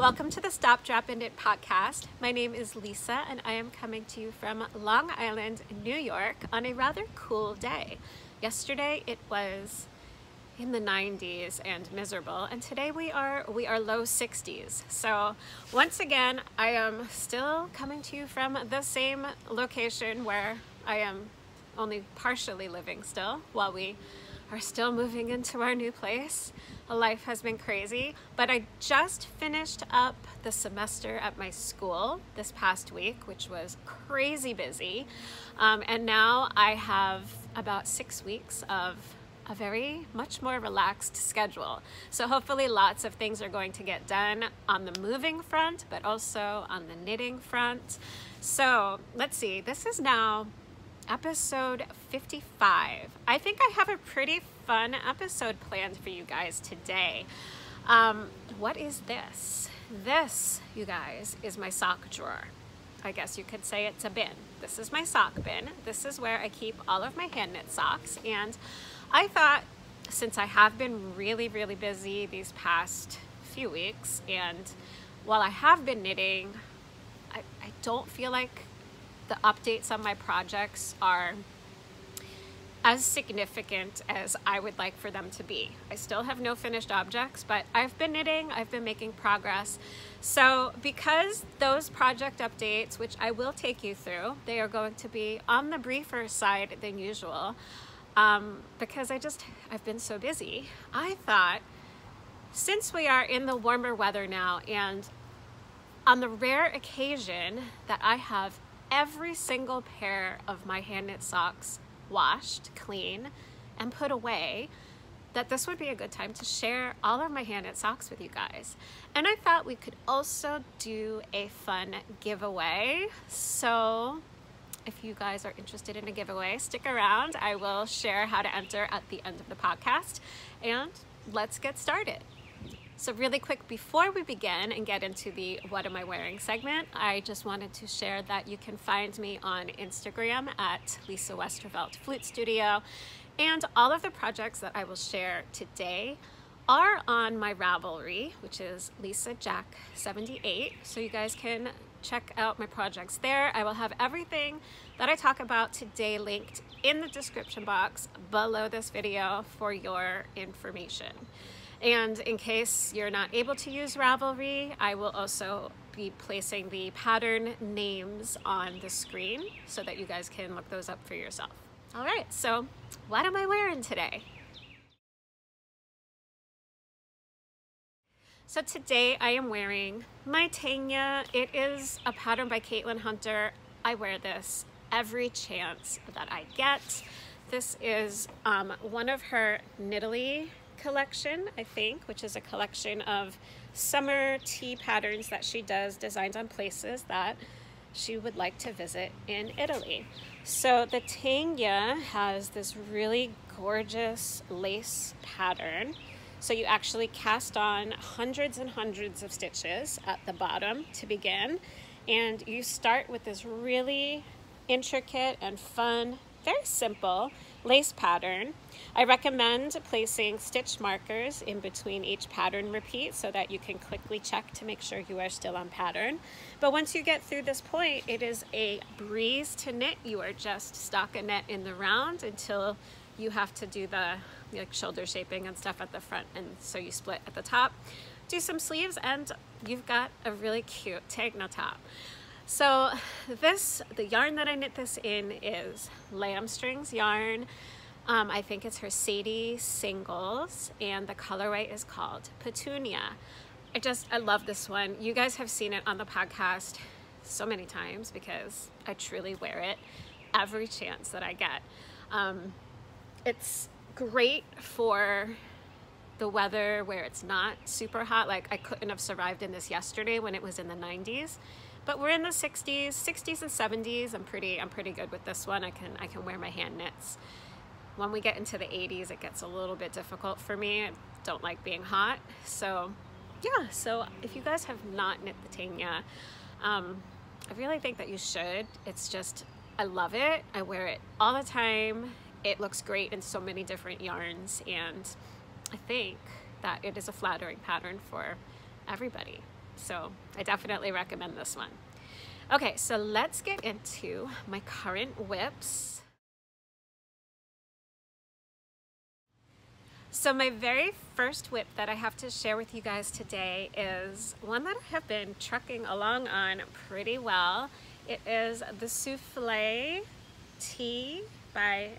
Welcome to the Stop, Drop and Knit podcast. My name is Lisa and I am coming to you from Long Island, New York on a rather cool day. Yesterday it was in the 90s and miserable, and today we are low 60s. So once again, I am still coming to you from the same location where I am only partially living still while we are still moving into our new place. Life has been crazy, but I just finished up the semester at my school this past week, which was crazy busy. And now I have about 6 weeks of a very much more relaxed schedule. So hopefully lots of things are going to get done on the moving front, but also on the knitting front. So let's see, this is now episode 55. I think I have a pretty fun episode planned for you guys today. What is this? This, you guys, is my sock drawer. I guess you could say it's a bin. This is my sock bin. This is where I keep all of my hand knit socks. And I thought, since I have been really busy these past few weeks, and while I have been knitting, I don't feel like the updates on my projects are as significant as I would like for them to be. I still have no finished objects, but I've been knitting, I've been making progress. So because those project updates, which I will take you through, they are going to be on the briefer side than usual, because I've been so busy, I thought, since we are in the warmer weather now, and on the rare occasion that I have every single pair of my hand knit socks washed, clean, and put away, that this would be a good time to share all of my hand knit socks with you guys. And I thought we could also do a fun giveaway. So if you guys are interested in a giveaway, stick around. I will share how to enter at the end of the podcast, and let's get started. So really quick, before we begin and get into the What Am I Wearing segment, I just wanted to share that you can find me on Instagram at Lisa Westervelt Flute Studio, and all of the projects that I will share today are on my Ravelry, which is LisaJack78, so you guys can check out my projects there. I will have everything that I talk about today linked in the description box below this video for your information. And in case you're not able to use Ravelry, I will also be placing the pattern names on the screen so that you guys can look those up for yourself. All right, so what am I wearing today? So today I am wearing my Tanya. It is a pattern by Caitlin Hunter. I wear this every chance that I get. This is one of her Knitterly collection, I think, which is a collection of summer tea patterns that she does, designed on places that she would like to visit in Italy. So the Tanya has this really gorgeous lace pattern. So you actually cast on hundreds and hundreds of stitches at the bottom to begin, and you start with this really intricate and fun, very simple lace pattern. I recommend placing stitch markers in between each pattern repeat so that you can quickly check to make sure you are still on pattern. But once you get through this point, it is a breeze to knit. You are just stuck a net in the round until you have to do the shoulder shaping and stuff at the front, and so you split at the top, do some sleeves, and you've got a really cute tagna top. So the yarn that I knit this in is Lambstrings yarn. I think it's her Sadie Singles, and the colorway is called Petunia. I love this one. You guys have seen it on the podcast so many times because I truly wear it every chance that I get. It's great for the weather where it's not super hot. Like, I couldn't have survived in this yesterday when it was in the 90s. But we're in the 60s and 70s. I'm pretty good with this one. I can wear my hand knits. When we get into the 80s, it gets a little bit difficult for me. I don't like being hot. So yeah, so if you guys have not knit the Tanya, I really think that you should. It's just, I love it. I wear it all the time. It looks great in so many different yarns, and I think that it is a flattering pattern for everybody. So I definitely recommend this one. Okay, so let's get into my current whips. So my very first whip that I have to share with you guys today is one that I have been trucking along on pretty well. It is the Soufflé Tea by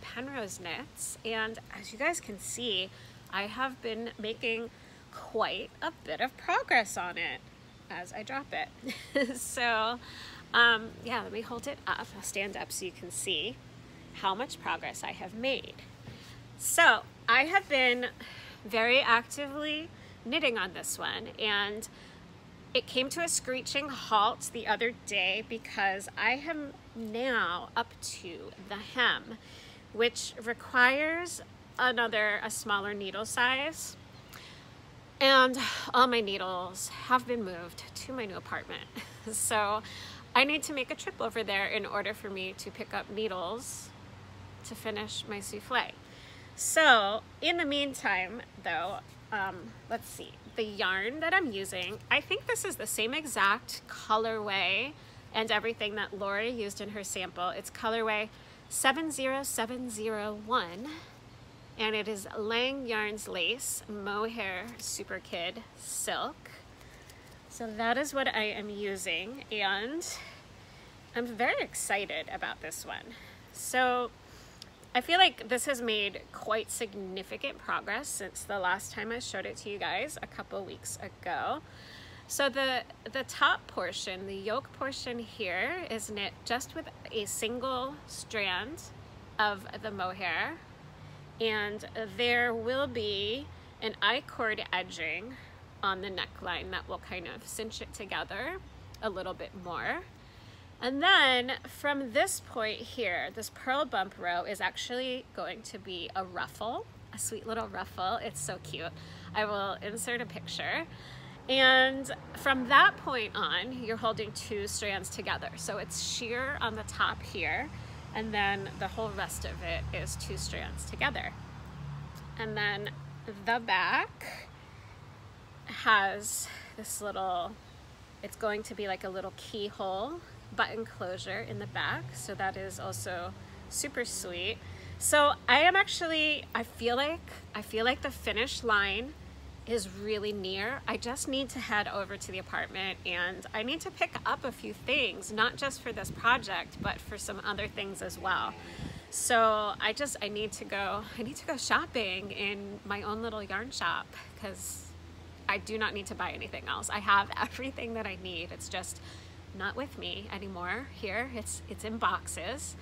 Penrose Knits, and as you guys can see, I have been making quite a bit of progress on it as I drop it. So yeah, let me hold it up. I'll stand up so you can see how much progress I have made. So I have been very actively knitting on this one, and it came to a screeching halt the other day because I am now up to the hem, which requires a smaller needle size, and all my needles have been moved to my new apartment. So I need to make a trip over there in order for me to pick up needles to finish my soufflé. So in the meantime though, let's see, the yarn that I'm using, I think this is the same exact colorway and everything that Laura used in her sample. It's colorway 70701, and it is Lang Yarns Lace Mohair Super Kid Silk. So that is what I am using, and I'm very excited about this one. So I feel like this has made quite significant progress since the last time I showed it to you guys a couple weeks ago. So the top portion, the yoke portion here, is knit just with a single strand of the mohair, and there will be an I-cord edging on the neckline that will kind of cinch it together a little bit more. And then from this point here, this pearl bump row is actually going to be a ruffle, a sweet little ruffle. It's so cute. I will insert a picture. And from that point on, you're holding two strands together. So it's sheer on the top here, and then the whole rest of it is two strands together. And then the back has this little, it's going to be like a little keyhole button closure in the back, so that is also super sweet. So I am actually, I feel like the finish line is really near. I just need to head over to the apartment, and I need to pick up a few things, not just for this project but for some other things as well. So I need to go shopping in my own little yarn shop, because I do not need to buy anything else. I have everything that I need. It's just not with me anymore here. It's in boxes,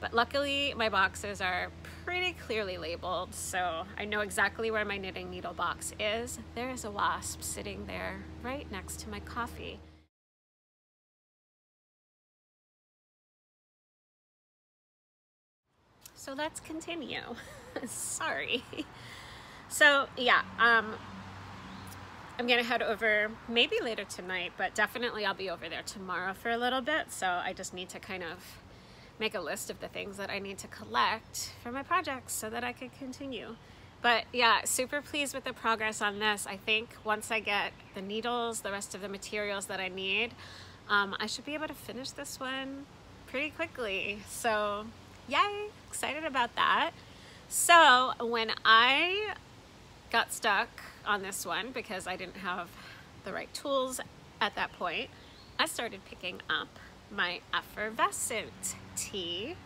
but luckily my boxes are pretty clearly labeled, so I know exactly where my knitting needle box is. There is a wasp sitting there right next to my coffee. So let's continue. Sorry. So yeah, I'm gonna head over maybe later tonight, but definitely I'll be over there tomorrow for a little bit. So I just need to kind of make a list of the things that I need to collect for my projects so that I can continue. But yeah, super pleased with the progress on this. I think once I get the needles, the rest of the materials that I need, I should be able to finish this one pretty quickly. So yay, excited about that. So when I got stuck on this one because I didn't have the right tools at that point, I started picking up my Effervescent Tea.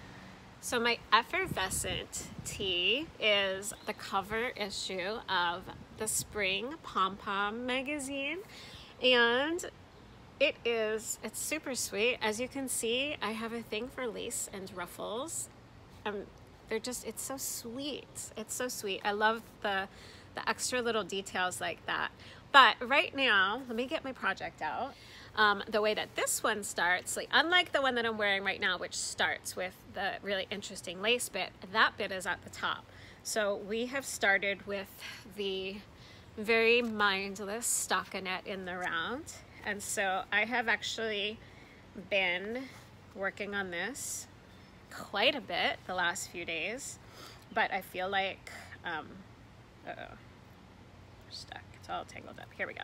So my Effervescent Tea is the cover issue of the Spring Pom Pom magazine, and it's super sweet. As you can see, I have a thing for lace and ruffles. They're just, it's so sweet. It's so sweet. I love the extra little details like that. But right now, let me get my project out. The way that this one starts, like, unlike the one that I'm wearing right now, which starts with the really interesting lace bit, that bit is at the top. So we have started with the very mindless stockinette in the round. And so I have actually been working on this quite a bit the last few days, but I feel like, uh-oh, we're stuck. It's all tangled up. Here we go.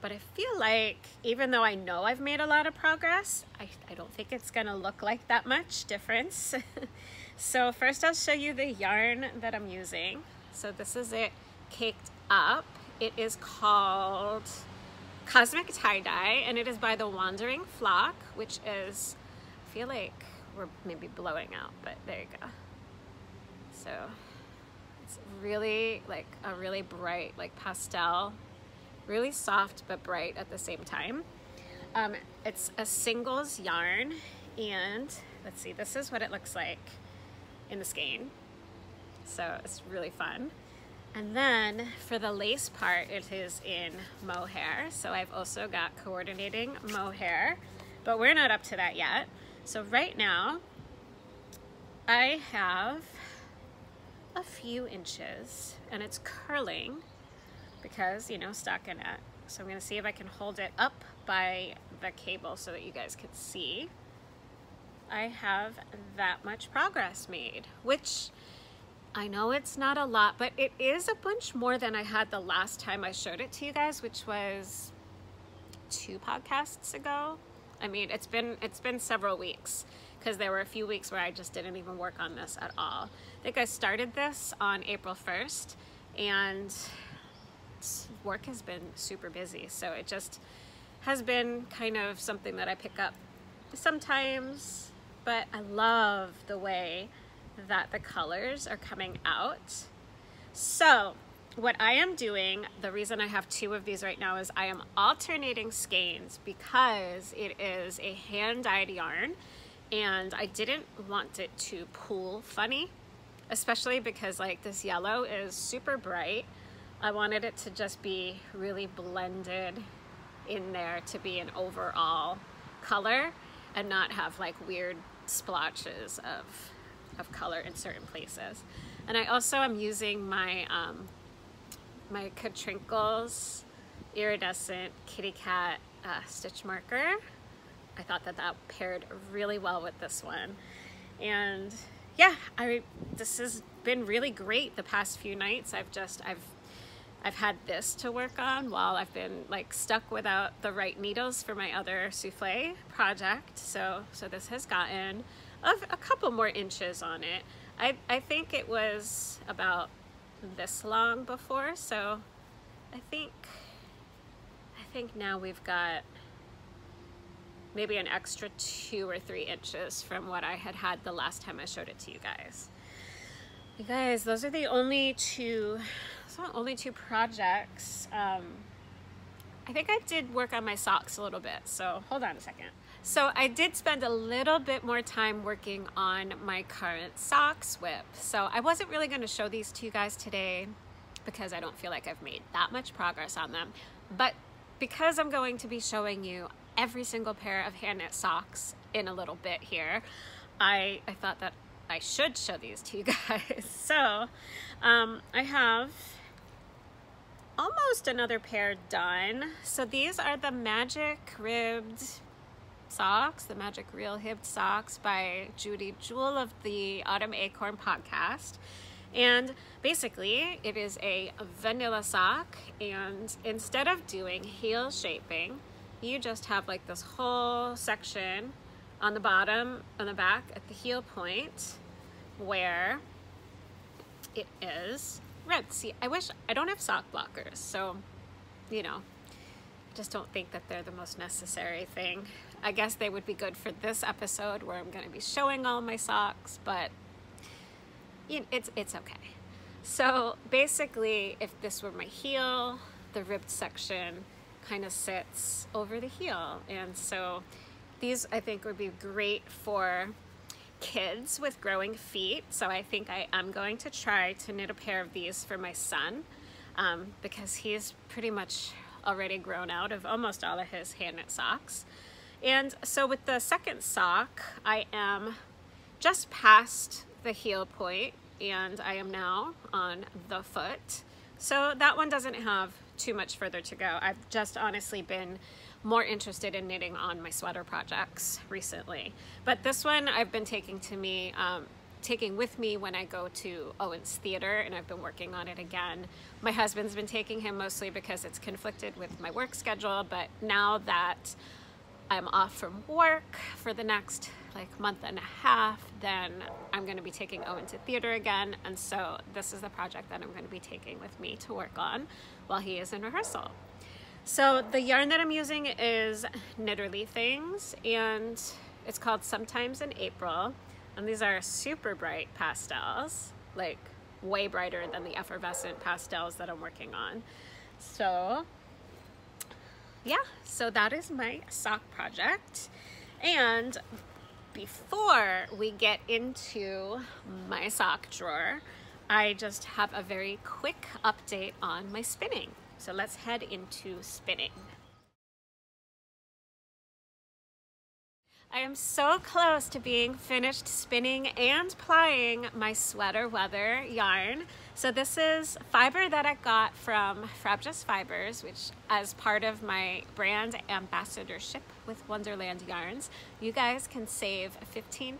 but I feel like even though I know I've made a lot of progress, I don't think it's gonna look like that much difference. So first I'll show you the yarn that I'm using. So this is it caked up. It is called Cosmic Tie-Dye, and it is by The Wandering Flock, which is, I feel like we're maybe blowing out, but there you go. So it's really like a really bright, like pastel, really soft but bright at the same time. It's a singles yarn, and let's see, this is what it looks like in the skein. So it's really fun. And then for the lace part, it is in mohair. So I've also got coordinating mohair, but we're not up to that yet. So right now I have a few inches and it's curling because, you know, stockinette. So I'm gonna see if I can hold it up by the cable so that you guys can see. I have that much progress made, which I know it's not a lot, but it is a bunch more than I had the last time I showed it to you guys, which was 2 podcasts ago. I mean, it's been several weeks because there were a few weeks where I just didn't even work on this at all. I think I started this on April 1st and work has been super busy. So it just has been kind of something that I pick up sometimes, but I love the way that the colors are coming out. So what I am doing, the reason I have 2 of these right now is I am alternating skeins because it is a hand-dyed yarn and I didn't want it to pool funny, especially because like this yellow is super bright. I wanted it to just be really blended in there to be an overall color and not have like weird splotches of color in certain places. And I also am using my my Katrinkles iridescent kitty cat stitch marker. I thought that that paired really well with this one. And yeah, this has been really great the past few nights. I've had this to work on while I've been like stuck without the right needles for my other souffle project. So this has gotten a couple more inches on it. I think it was about this long before, so I think now we've got maybe an extra 2 or 3 inches from what I had the last time I showed it to you guys. You guys, those are the only 2. Only 2 projects. I think I did work on my socks a little bit, so hold on a second. So I did spend a little bit more time working on my current socks whip. So I wasn't really going to show these to you guys today because I don't feel like I've made that much progress on them. But because I'm going to be showing you every single pair of hand knit socks in a little bit here, I thought that I should show these to you guys. So I have almost another pair done. So these are the Magic Ribbed Socks, the Magic Reel Ribbed Socks by Judy Jewell of the Autumn Acorn podcast. And basically it is a vanilla sock, and instead of doing heel shaping, you just have like this whole section on the bottom, on the back at the heel point where it is ribbed. See, I don't have sock blockers, so, you know, I just don't think that they're the most necessary thing. I guess they would be good for this episode where I'm going to be showing all my socks, but it's okay. So basically, if this were my heel, the ribbed section kind of sits over the heel. And so these I think would be great for kids with growing feet, so I think I am going to try to knit a pair of these for my son because he's pretty much already grown out of almost all of his hand knit socks. And so with the second sock, I am just past the heel point and I am now on the foot. So that one doesn't have too much further to go. I've just honestly been more interested in knitting on my sweater projects recently. But this one I've been taking to me taking with me when I go to Owen's theater, and I've been working on it again. My husband's been taking him mostly because it's conflicted with my work schedule, but now that I'm off from work for the next like month and a half, then I'm going to be taking Owen to theater again, and so this is the project that I'm going to be taking with me to work on while he is in rehearsal. So the yarn that I'm using is Knitterly Things, and it's called Sometimes in April, and these are super bright pastels, like way brighter than the effervescent pastels that I'm working on. So yeah, so that is my sock project. And before we get into my sock drawer, I just have a very quick update on my spinning. So let's head into spinning. I am so close to being finished spinning and plying my Sweater Weather yarn. So this is fiber that I got from Frabjous Fibers, which as part of my brand ambassadorship with Wonderland Yarns, you guys can save 15%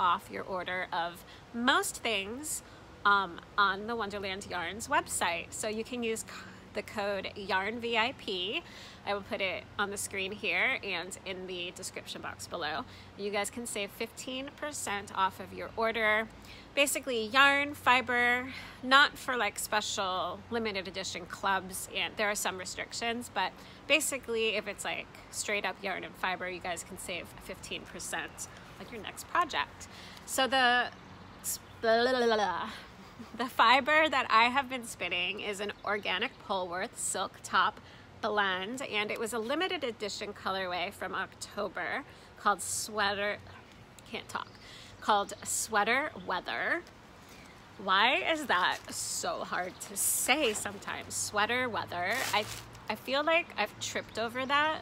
off your order of most things on the Wonderland Yarns website. So you can use the code YarnVIP. I will put it on the screen here and in the description box below. You guys can save 15% off of your order. Basically yarn, fiber, not for like special limited edition clubs, and there are some restrictions, but basically if it's like straight up yarn and fiber, you guys can save 15% on your next project. So the fiber that I have been spinning is an organic Polwarth silk top blend, and it was a limited edition colorway from October called Sweater Weather. Why is that so hard to say sometimes? Sweater Weather. I feel like I've tripped over that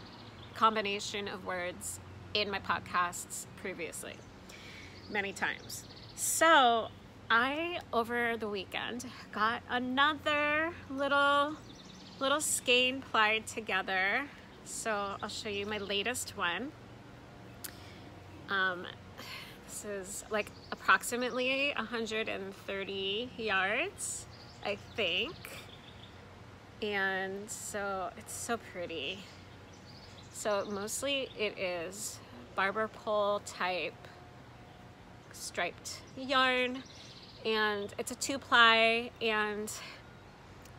combination of words in my podcasts previously many times. So I, over the weekend, got another little skein plied together. So I'll show you my latest one. This is like approximately 130 yards, I think. And so it's so pretty. So mostly it is barber pole type striped yarn. And it's a 2-ply, and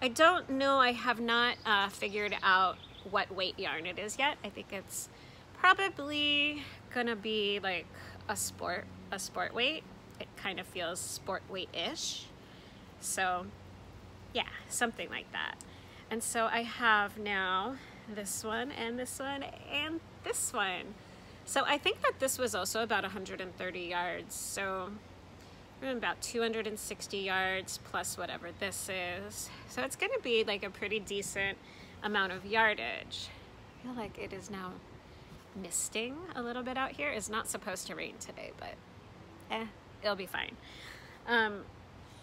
I don't know, I have not figured out what weight yarn it is yet. I think it's probably gonna be like a sport weight. It kind of feels sport weight-ish. So yeah, something like that. And so I have now this one and this one and this one. So I think that this was also about 130 yards. So about 260 yards plus whatever this is. So it's going to be like a pretty decent amount of yardage. I feel like it is now misting a little bit out here. It's not supposed to rain today, but it'll be fine.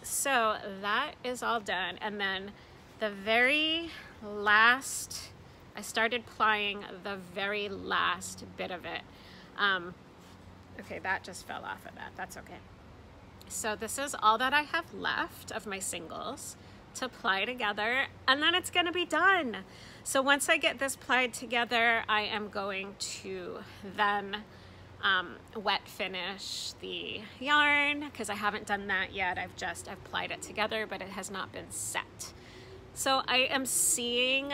So that is all done. And then the very last, I started plying the very last bit of it. Okay, that just fell off of that. That's okay. So this is all that I have left of my singles to ply together, and then it's going to be done. So once I get this plied together, I am going to then wet finish the yarn, because I haven't done that yet. I've plied it together, but it has not been set. So I am seeing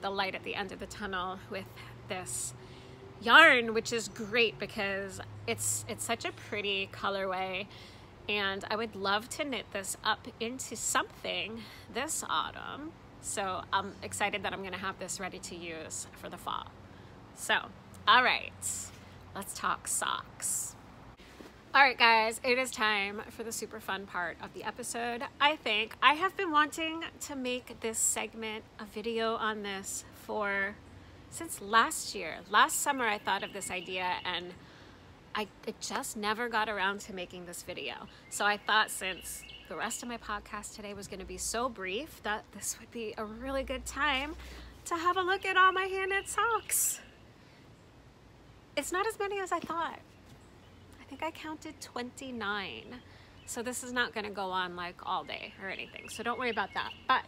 the light at the end of the tunnel with this yarn, which is great because it's such a pretty colorway, and I would love to knit this up into something this autumn. So I'm excited that I'm gonna have this ready to use for the fall. So all right, let's talk socks. All right guys, it is time for the super fun part of the episode. I think I have been wanting to make this segment, a video on this, for since last year. Last summer I thought of this idea, and I just never got around to making this video. So I thought, since the rest of my podcast today was gonna be so brief, that this would be a really good time to have a look at all my hand knit socks. It's not as many as I thought. I think I counted 29. So this is not gonna go on like all day or anything. So don't worry about that. But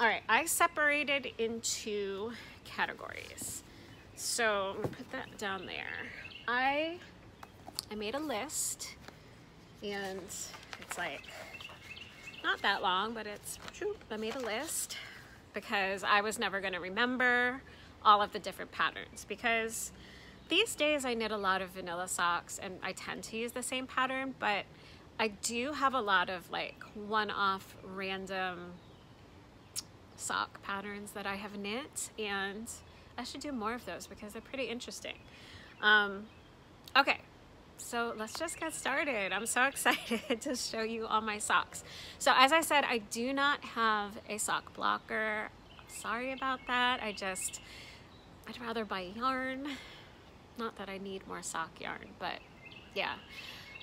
all right, I separated into categories. So I'm gonna put that down there. I made a list and it's like not that long, but it's, I made a list because I was never gonna remember all of the different patterns, because these days I knit a lot of vanilla socks and I tend to use the same pattern, but I do have a lot of like one-off random sock patterns that I have knit, and I should do more of those because they're pretty interesting. Okay, so let's just get started. I'm so excited to show you all my socks. So as I said, I do not have a sock blocker. Sorry about that. I'd rather buy yarn. Not that I need more sock yarn, but yeah.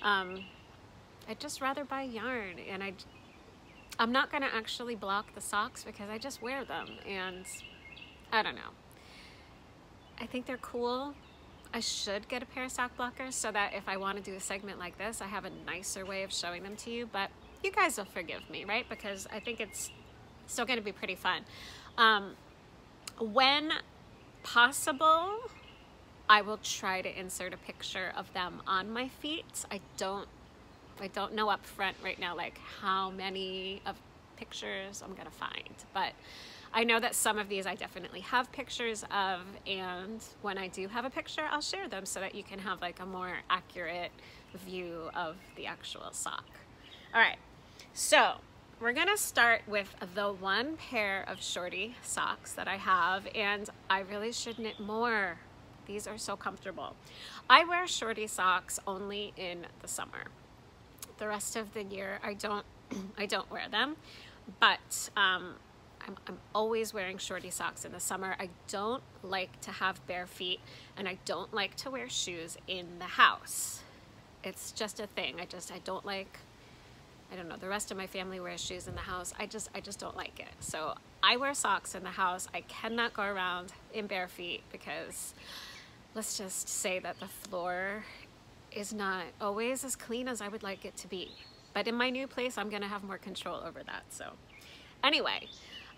I'd just rather buy yarn, and I'm not gonna actually block the socks because I just wear them, and I don't know. I think they're cool. I should get a pair of sock blockers so that if I want to do a segment like this, I have a nicer way of showing them to you, but you guys will forgive me, right? Because I think it's still gonna be pretty fun. When possible, I will try to insert a picture of them on my feet. I don't know up front right now like how many of pictures I'm gonna find, but I know that some of these I definitely have pictures of, and when I do have a picture, I'll share them so that you can have like a more accurate view of the actual sock. All right, so we're gonna start with the one pair of shorty socks that I have, and I really should knit more. These are so comfortable. I wear shorty socks only in the summer. The rest of the year, I don't wear them, but I'm always wearing shorty socks in the summer. I don't like to have bare feet, and I don't like to wear shoes in the house. It's just a thing. I don't like, I don't know, the rest of my family wears shoes in the house. I just don't like it. So I wear socks in the house. I cannot go around in bare feet because let's just say that the floor is not always as clean as I would like it to be. But in my new place, I'm gonna have more control over that. So anyway,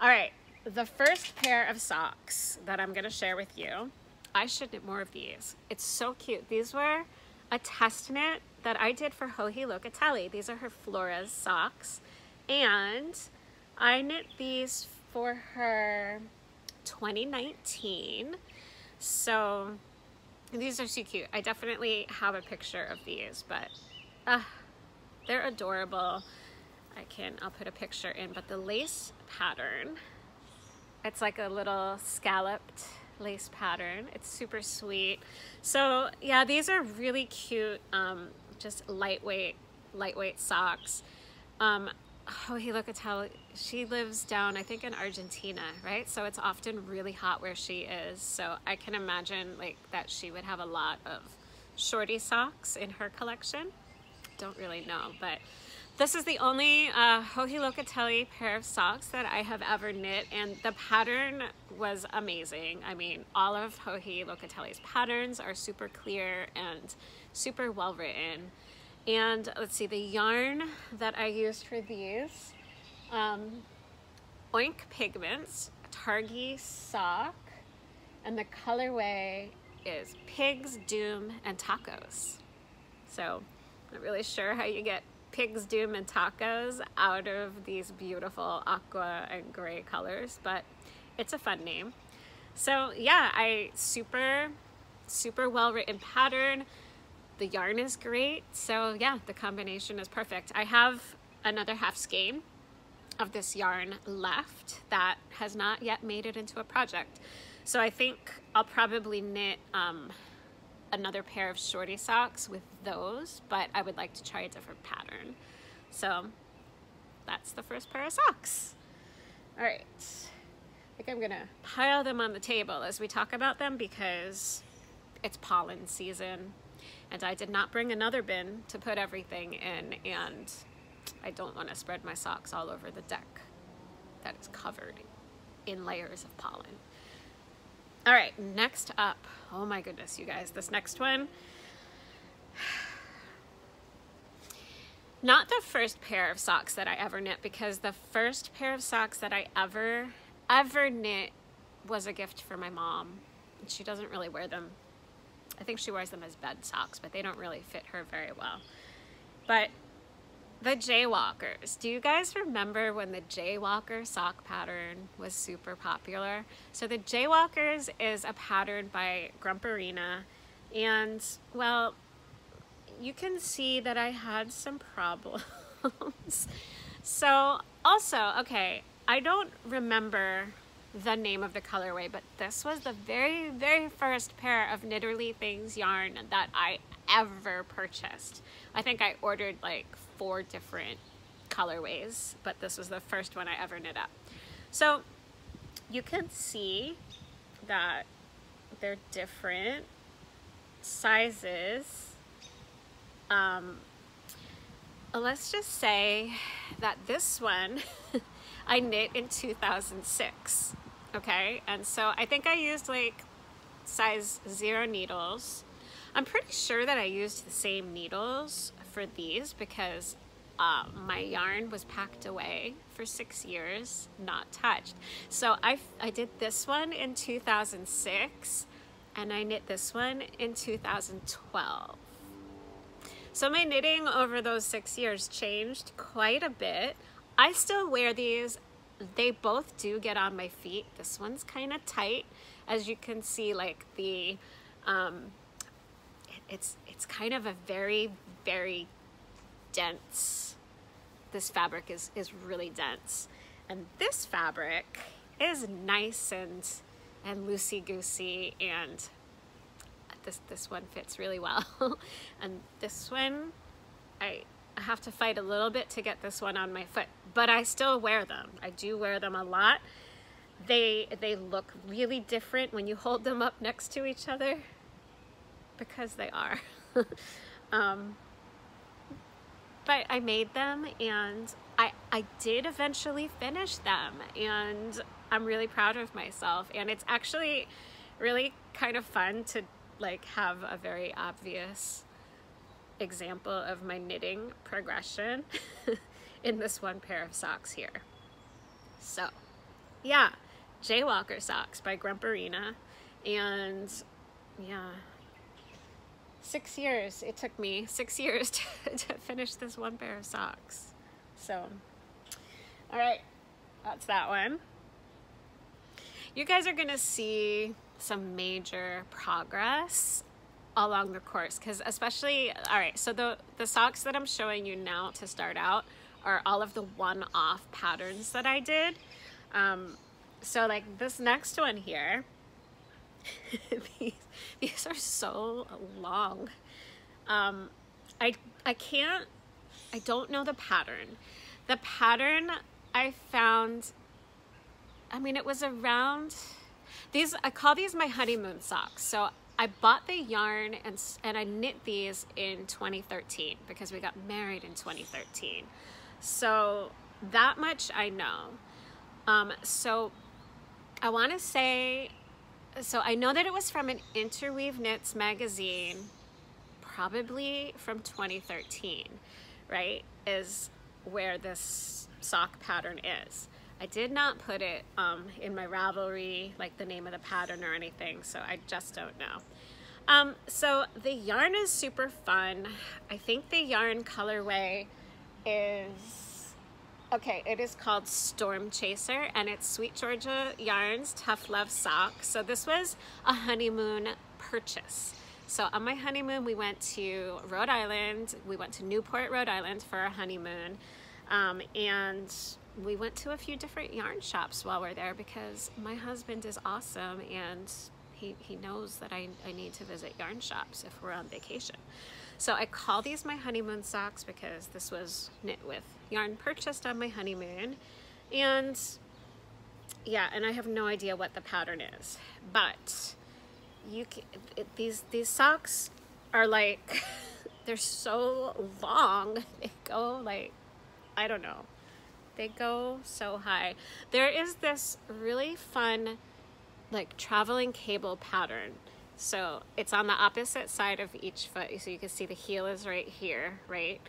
all right, the first pair of socks that I'm gonna share with you, I should knit more of these. It's so cute. These were a test knit that I did for Hoi Lokatelli. These are her Flora's socks, and I knit these for her 2019. So these are so cute. I definitely have a picture of these, but they're adorable. I'll put a picture in, but the lace pattern, it's like a little scalloped lace pattern. It's super sweet. So yeah, these are really cute, just lightweight socks. Hoi Lokatelli, she lives down, I think, in Argentina, right? So it's often really hot where she is. So I can imagine like that she would have a lot of shorty socks in her collection. Don't really know, but this is the only Hoi Lokatelli pair of socks that I have ever knit, and the pattern was amazing. I mean, all of Hoi Lokatelli's patterns are super clear and super well written. And let's see, the yarn that I used for these, Oink Pigments, Targi Sock, and the colorway is Pigs, Doom, and Tacos. So I'm not really sure how you get Pigs, Doom, and Tacos out of these beautiful aqua and gray colors, but it's a fun name. So yeah, super well written pattern. The yarn is great. So yeah, the combination is perfect. I have another half skein of this yarn left that has not yet made it into a project. So I think I'll probably knit another pair of shorty socks with those, but I would like to try a different pattern. So that's the first pair of socks. All right, I think I'm gonna pile them on the table as we talk about them because it's pollen season, and I did not bring another bin to put everything in, and I don't want to spread my socks all over the deck that is covered in layers of pollen. All right, next up, oh my goodness, you guys, this next one, not the first pair of socks that I ever knit, because the first pair of socks that I ever knit was a gift for my mom. She doesn't really wear them. I think she wears them as bed socks, but they don't really fit her very well. But the Jaywalkers, do you guys remember when the Jaywalker sock pattern was super popular? So the Jaywalkers is a pattern by Grumperina, and well, you can see that I had some problems. So also, okay, I don't remember the name of the colorway, but this was the very first pair of Knitterly Things yarn that I ever purchased. I think I ordered like 4 different colorways, but this was the first one I ever knit up. So you can see that they're different sizes. Let's just say that this one I knit in 2006, okay? And so I think I used like size 0 needles. I'm pretty sure that I used the same needles for these because my yarn was packed away for 6 years, not touched. So I did this one in 2006 and I knit this one in 2012. So my knitting over those 6 years changed quite a bit. I still wear these. They both do get on my feet. This one's kind of tight, as you can see, like the it's kind of a very dense, this fabric is really dense, and this fabric is nice and loosey-goosey, and this one fits really well. And this one, I have to fight a little bit to get this one on my foot, but I still wear them. I do wear them a lot. They look really different when you hold them up next to each other, because they are. But I made them, and I did eventually finish them, and I'm really proud of myself. And it's actually really kind of fun to like have a very obvious example of my knitting progression in this one pair of socks here. So yeah, Jaywalker socks by Grumperina, and yeah, 6 years, it took me 6 years to finish this one pair of socks. So all right, that's that one. You guys are gonna see some major progress along the course, because especially, all right, so the socks that I'm showing you now to start out are all of the one-off patterns that I did. So like this next one here, these are so long. I don't know the pattern. The pattern I found, I mean, it was around, these, I call these my honeymoon socks. So I bought the yarn and I knit these in 2013 because we got married in 2013. So that much I know. So I want to say, so I know that it was from an Interweave Knits magazine, probably from 2013, right? Is where this sock pattern is. I did not put it in my Ravelry, like the name of the pattern or anything, so I just don't know. So the yarn is super fun. I think the yarn colorway is, okay, it is called Storm Chaser, and it's Sweet Georgia Yarns Tough Love Sock. So this was a honeymoon purchase. So on my honeymoon, we went to Rhode Island. We went to Newport, Rhode Island for our honeymoon, and we went to a few different yarn shops while we're there because my husband is awesome, and he knows that I need to visit yarn shops if we're on vacation. So I call these my honeymoon socks because this was knit with yarn purchased on my honeymoon. And yeah, and I have no idea what the pattern is, but you can, these socks are like, they're so long. They go like, I don't know. They go so high. There is this really fun, like traveling cable pattern. So it's on the opposite side of each foot. So you can see the heel is right here, right?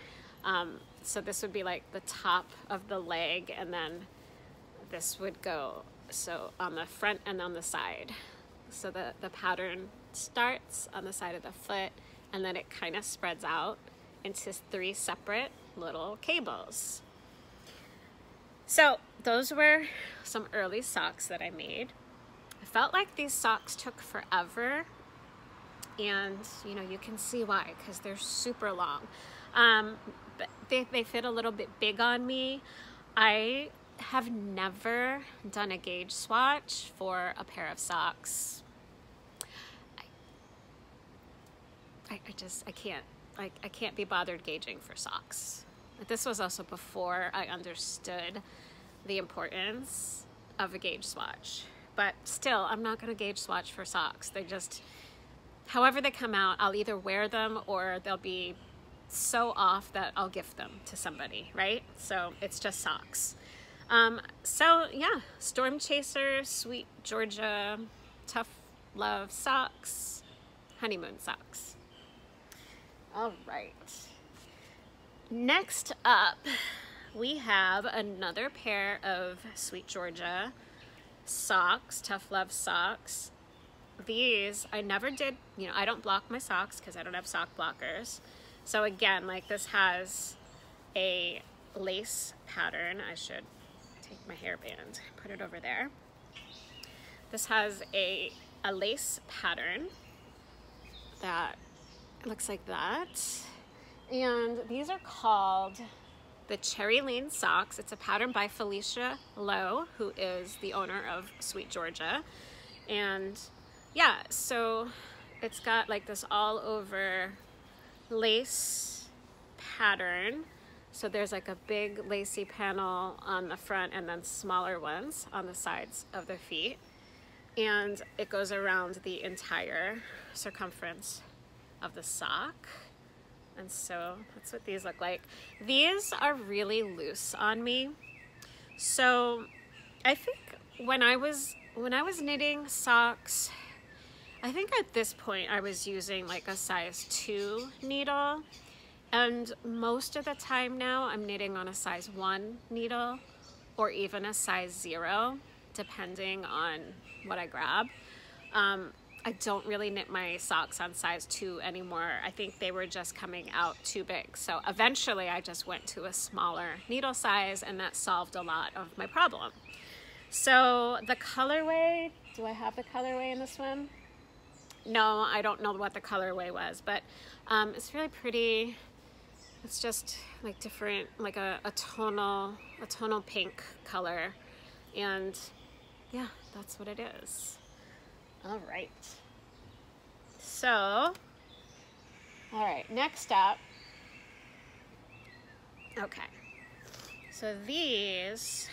So this would be like the top of the leg, and then this would go so on the front and on the side. So the pattern starts on the side of the foot, and then it kind of spreads out into three separate little cables. So those were some early socks that I made. I felt like these socks took forever, and you know, you can see why, because they're super long. But they fit a little bit big on me. I have never done a gauge swatch for a pair of socks. I just can't, like, I can't be bothered gauging for socks. But this was also before I understood the importance of a gauge swatch. But still, I'm not gonna gauge swatch for socks. They just, however they come out, I'll either wear them or they'll be so off that I'll gift them to somebody, right? So it's just socks. So yeah, Storm Chaser, Sweet Georgia, Tough Love Socks, Honeymoon Socks. All right. Next up, we have another pair of Sweet Georgia socks, Tough Love Socks. These, I never did, you know, I don't block my socks because I don't have sock blockers. So again, like, this has a lace pattern. I should take my hairband, put it over there. This has a lace pattern that looks like that. And these are called the Cherry Lane Socks. It's a pattern by Felicia Lowe, who is the owner of Sweet Georgia. And yeah, so it's got like this all over lace pattern. So there's like a big lacy panel on the front and then smaller ones on the sides of the feet. And it goes around the entire circumference of the sock. And so that's what these look like. These are really loose on me. So I think when I was knitting socks, I think at this point I was using like a size 2 needle, and most of the time now I'm knitting on a size 1 needle or even a size 0, depending on what I grab. I don't really knit my socks on size 2 anymore. I think they were just coming out too big. So eventually I just went to a smaller needle size, and that solved a lot of my problem. So the colorway, do I have the colorway in this one? No, I don't know what the colorway was, but it's really pretty. It's just like different, like a tonal pink color. And yeah, that's what it is. All right. So, all right, next up. Okay. So these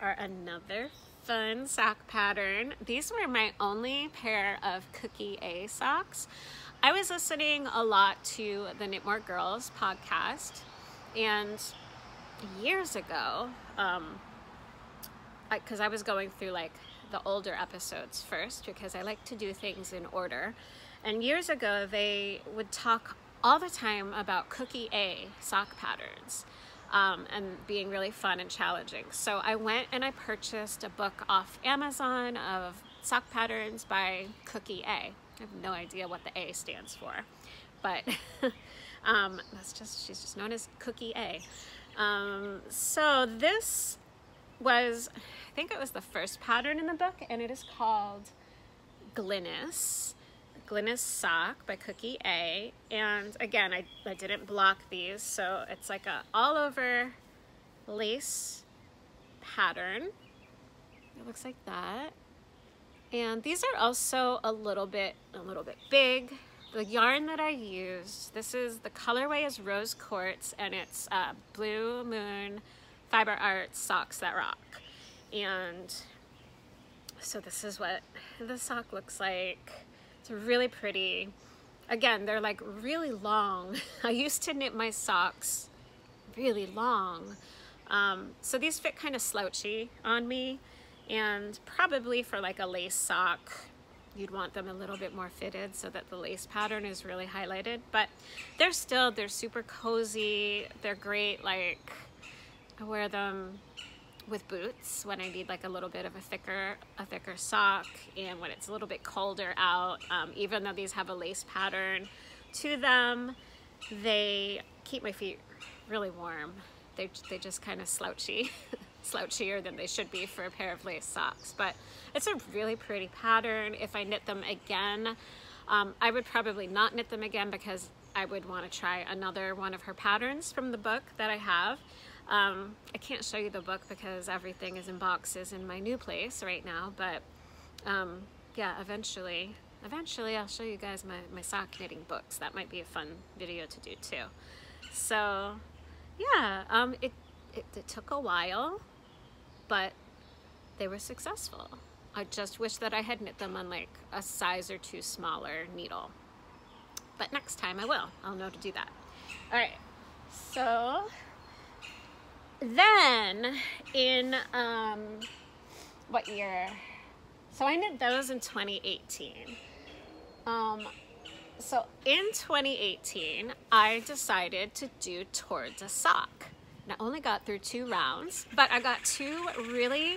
are another fun sock pattern. These were my only pair of Cookie A socks. I was listening a lot to the Knit More Girls podcast, and years ago, because I was going through like the older episodes first, because I like to do things in order. And years ago, they would talk all the time about Cookie A sock patterns and being really fun and challenging. So I went and I purchased a book off Amazon of sock patterns by Cookie A. I have no idea what the A stands for, but that's just, she's just known as Cookie A. So this was, I think it was the first pattern in the book, and it is called Glynis Sock by Cookie A. And again, I didn't block these, so it's like a all over lace pattern. It looks like that. And these are also a little bit big. The yarn that I used, this is, the colorway is Rose Quartz, and it's Blue Moon Fiber Arts Socks That Rock. And so this is what the sock looks like. It's really pretty. Again, they're like really long. I used to knit my socks really long. So these fit kind of slouchy on me, and probably for like a lace sock, you'd want them a little bit more fitted so that the lace pattern is really highlighted, but they're super cozy. They're great. Like, I wear them with boots when I need like a little bit of a thicker sock, and when it's a little bit colder out. Even though these have a lace pattern to them, they keep my feet really warm. They just kind of slouchier than they should be for a pair of lace socks, but it's a really pretty pattern. If I knit them again, I would probably not knit them again because I would want to try another one of her patterns from the book that I have. I can't show you the book because everything is in boxes in my new place right now, but yeah, eventually I'll show you guys my sock knitting books. That might be a fun video to do too. So yeah, it took a while, but they were successful. I just wish that I had knit them on like a size or two smaller needle, but next time I will. I'll know to do that. All right, so then in what year? So I knit those in 2018. So in 2018, I decided to do Tour de Sock. And I only got through 2 rounds, but I got 2 really,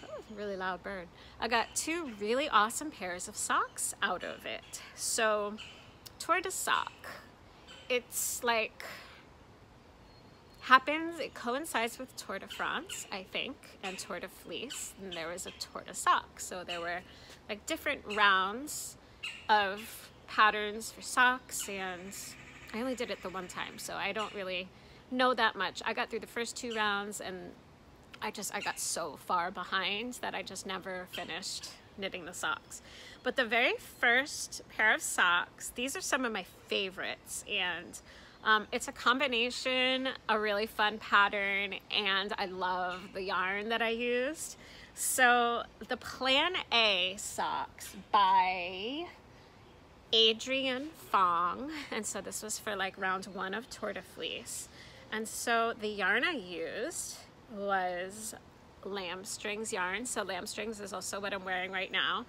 that was a really loud bird. I got 2 really awesome pairs of socks out of it. So Tour de Sock, it's like, happens, it coincides with Tour de France, I think, and Tour de Fleece, and there was a Tour de Sock. So there were like different rounds of patterns for socks, and I only did it the one time, so I don't really know that much. I got through the first 2 rounds and I got so far behind that I just never finished knitting the socks. But the very first pair of socks, these are some of my favorites, and it's a combination, a really fun pattern, and I love the yarn that I used. So the Plan A socks by Adrian Fong, and so this was for like round 1 of Tour de Fleece. And so the yarn I used was Lambstrings yarn. So Lambstrings is also what I'm wearing right now.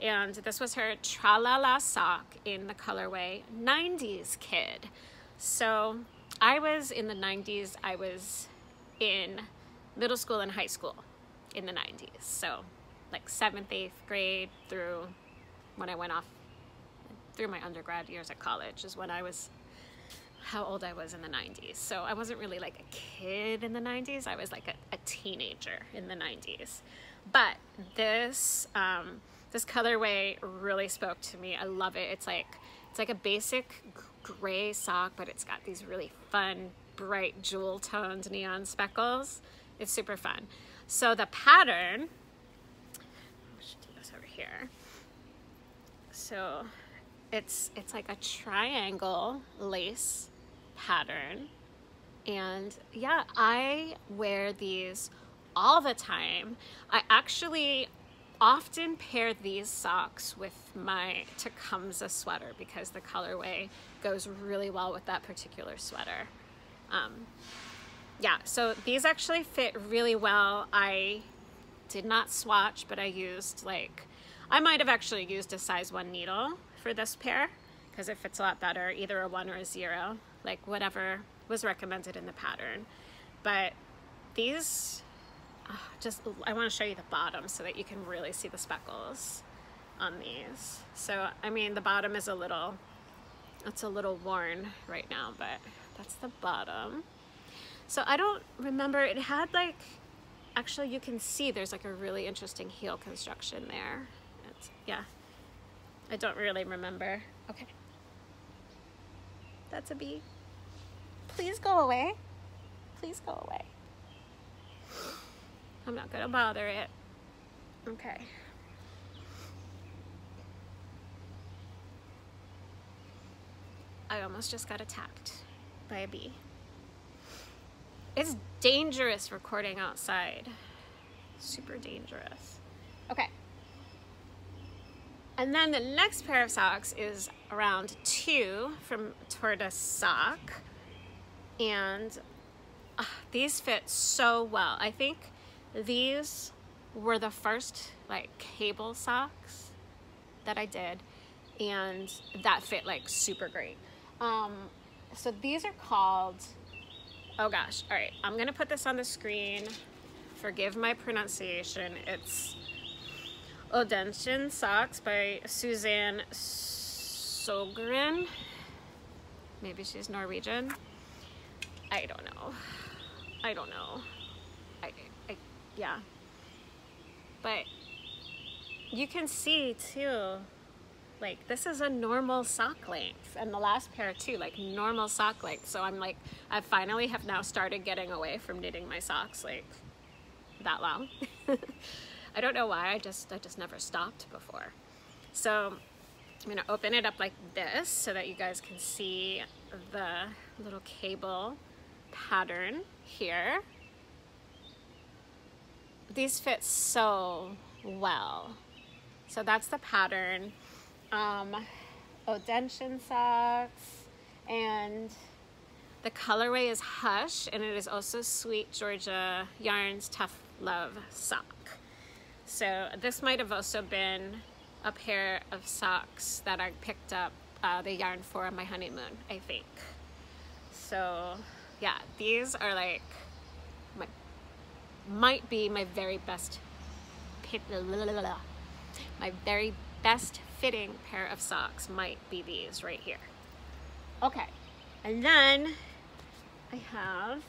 And this was her Tralala sock in the colorway 90s Kid. So I was in the 90s. I was in middle school and high school in the 90s. So like 7th, 8th grade through when I went off, through my undergrad years at college is when I was, how old I was in the 90s. So I wasn't really like a kid in the 90s. I was like a teenager in the 90s. But this this colorway really spoke to me. I love it. It's like a basic gray sock, but it's got these really fun, bright, jewel-toned neon speckles. It's super fun. So the pattern, I should do this over here. So it's like a triangle lace pattern, and yeah, I wear these all the time. I actually often pair these socks with my Tecumseh sweater because the colorway goes really well with that particular sweater. Yeah, so these actually fit really well. I did not swatch, but I used like, I might have actually used a size 1 needle for this pair because it fits a lot better, either a 1 or a 0, like whatever was recommended in the pattern. But these, just, I want to show you the bottom so that you can really see the speckles on these. So I mean, the bottom is a little worn right now, but that's the bottom. So I don't remember, it had like, actually you can see there's like a really interesting heel construction there. It's, yeah, I don't really remember. Okay. That's a bee. Please go away. Please go away. I'm not gonna bother it. Okay. I almost just got attacked by a bee. It's dangerous recording outside. Super dangerous. Okay. And then the next pair of socks is round 2 from Tour de Sock. And these fit so well. I think these were the first like cable socks that I did, and that fit like super great. So these are called, oh gosh, all right, I'm gonna put this on the screen. Forgive my pronunciation. It's Odension Socks by Suzanne Sogren. Maybe she's Norwegian. I don't know. I don't know. Yeah. But you can see too, like this is a normal sock length, and the last pair too, like normal sock length. So I'm like, I finally have now started getting away from knitting my socks like that long. I don't know why, I just never stopped before. So I'm gonna open it up like this so that you guys can see the little cable pattern here. These fit so well. So that's the pattern. Odension Socks, and the colorway is Hush, and it is also Sweet Georgia Yarns Tough Love Sock. So this might have also been a pair of socks that I picked up the yarn for on my honeymoon, I think. So yeah, these are like my, might be my very best fitting pair of socks might be these right here. Okay, and then I have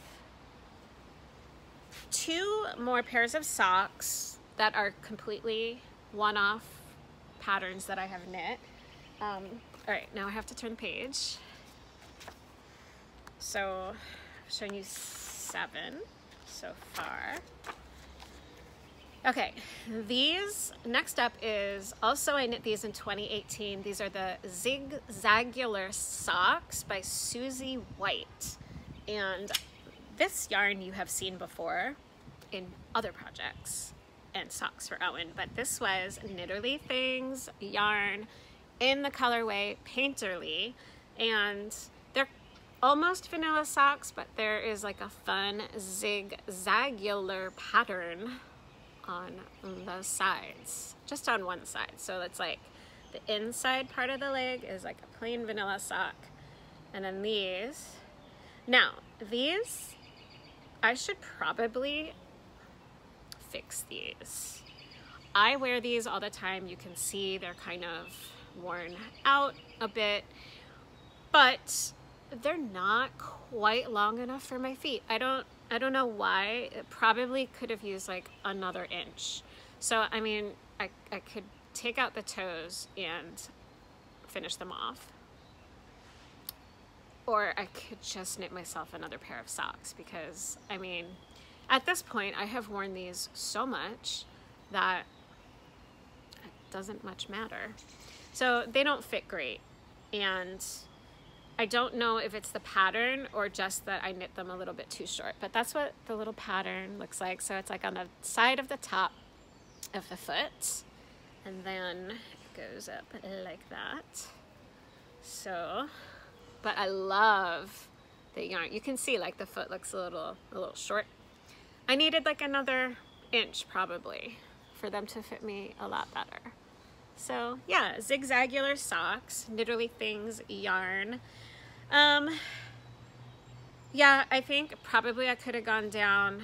two more pairs of socks that are completely one-off patterns that I have knit. All right, now I have to turn the page. So I've shown you 7 so far. Okay, these, next up is, also I knit these in 2018. These are the Zigzagular Socks by Susie White. And this yarn you have seen before in other projects and socks for Owen, but this was Knitterly Things yarn in the colorway Painterly, and they're almost vanilla socks, but there is like a fun zigzagular pattern on the sides, just on one side. So it's like the inside part of the leg is like a plain vanilla sock, and then these, now these, I should probably fix these. I wear these all the time. You can see they're kind of worn out a bit, but they're not quite long enough for my feet. I don't know why. It probably could have used like another inch. So I mean, I could take out the toes and finish them off, or I could just knit myself another pair of socks, because I mean, at this point, I have worn these so much that it doesn't much matter. So they don't fit great. And I don't know if it's the pattern or just that I knit them a little bit too short, but that's what the little pattern looks like. So it's like on the side of the top of the foot, and then it goes up like that. So, but I love the yarn. You can see like the foot looks a little short. I needed like another inch probably for them to fit me a lot better. So yeah, Zigzagular Socks, Knitterly Things yarn. Yeah, I think probably I could have gone down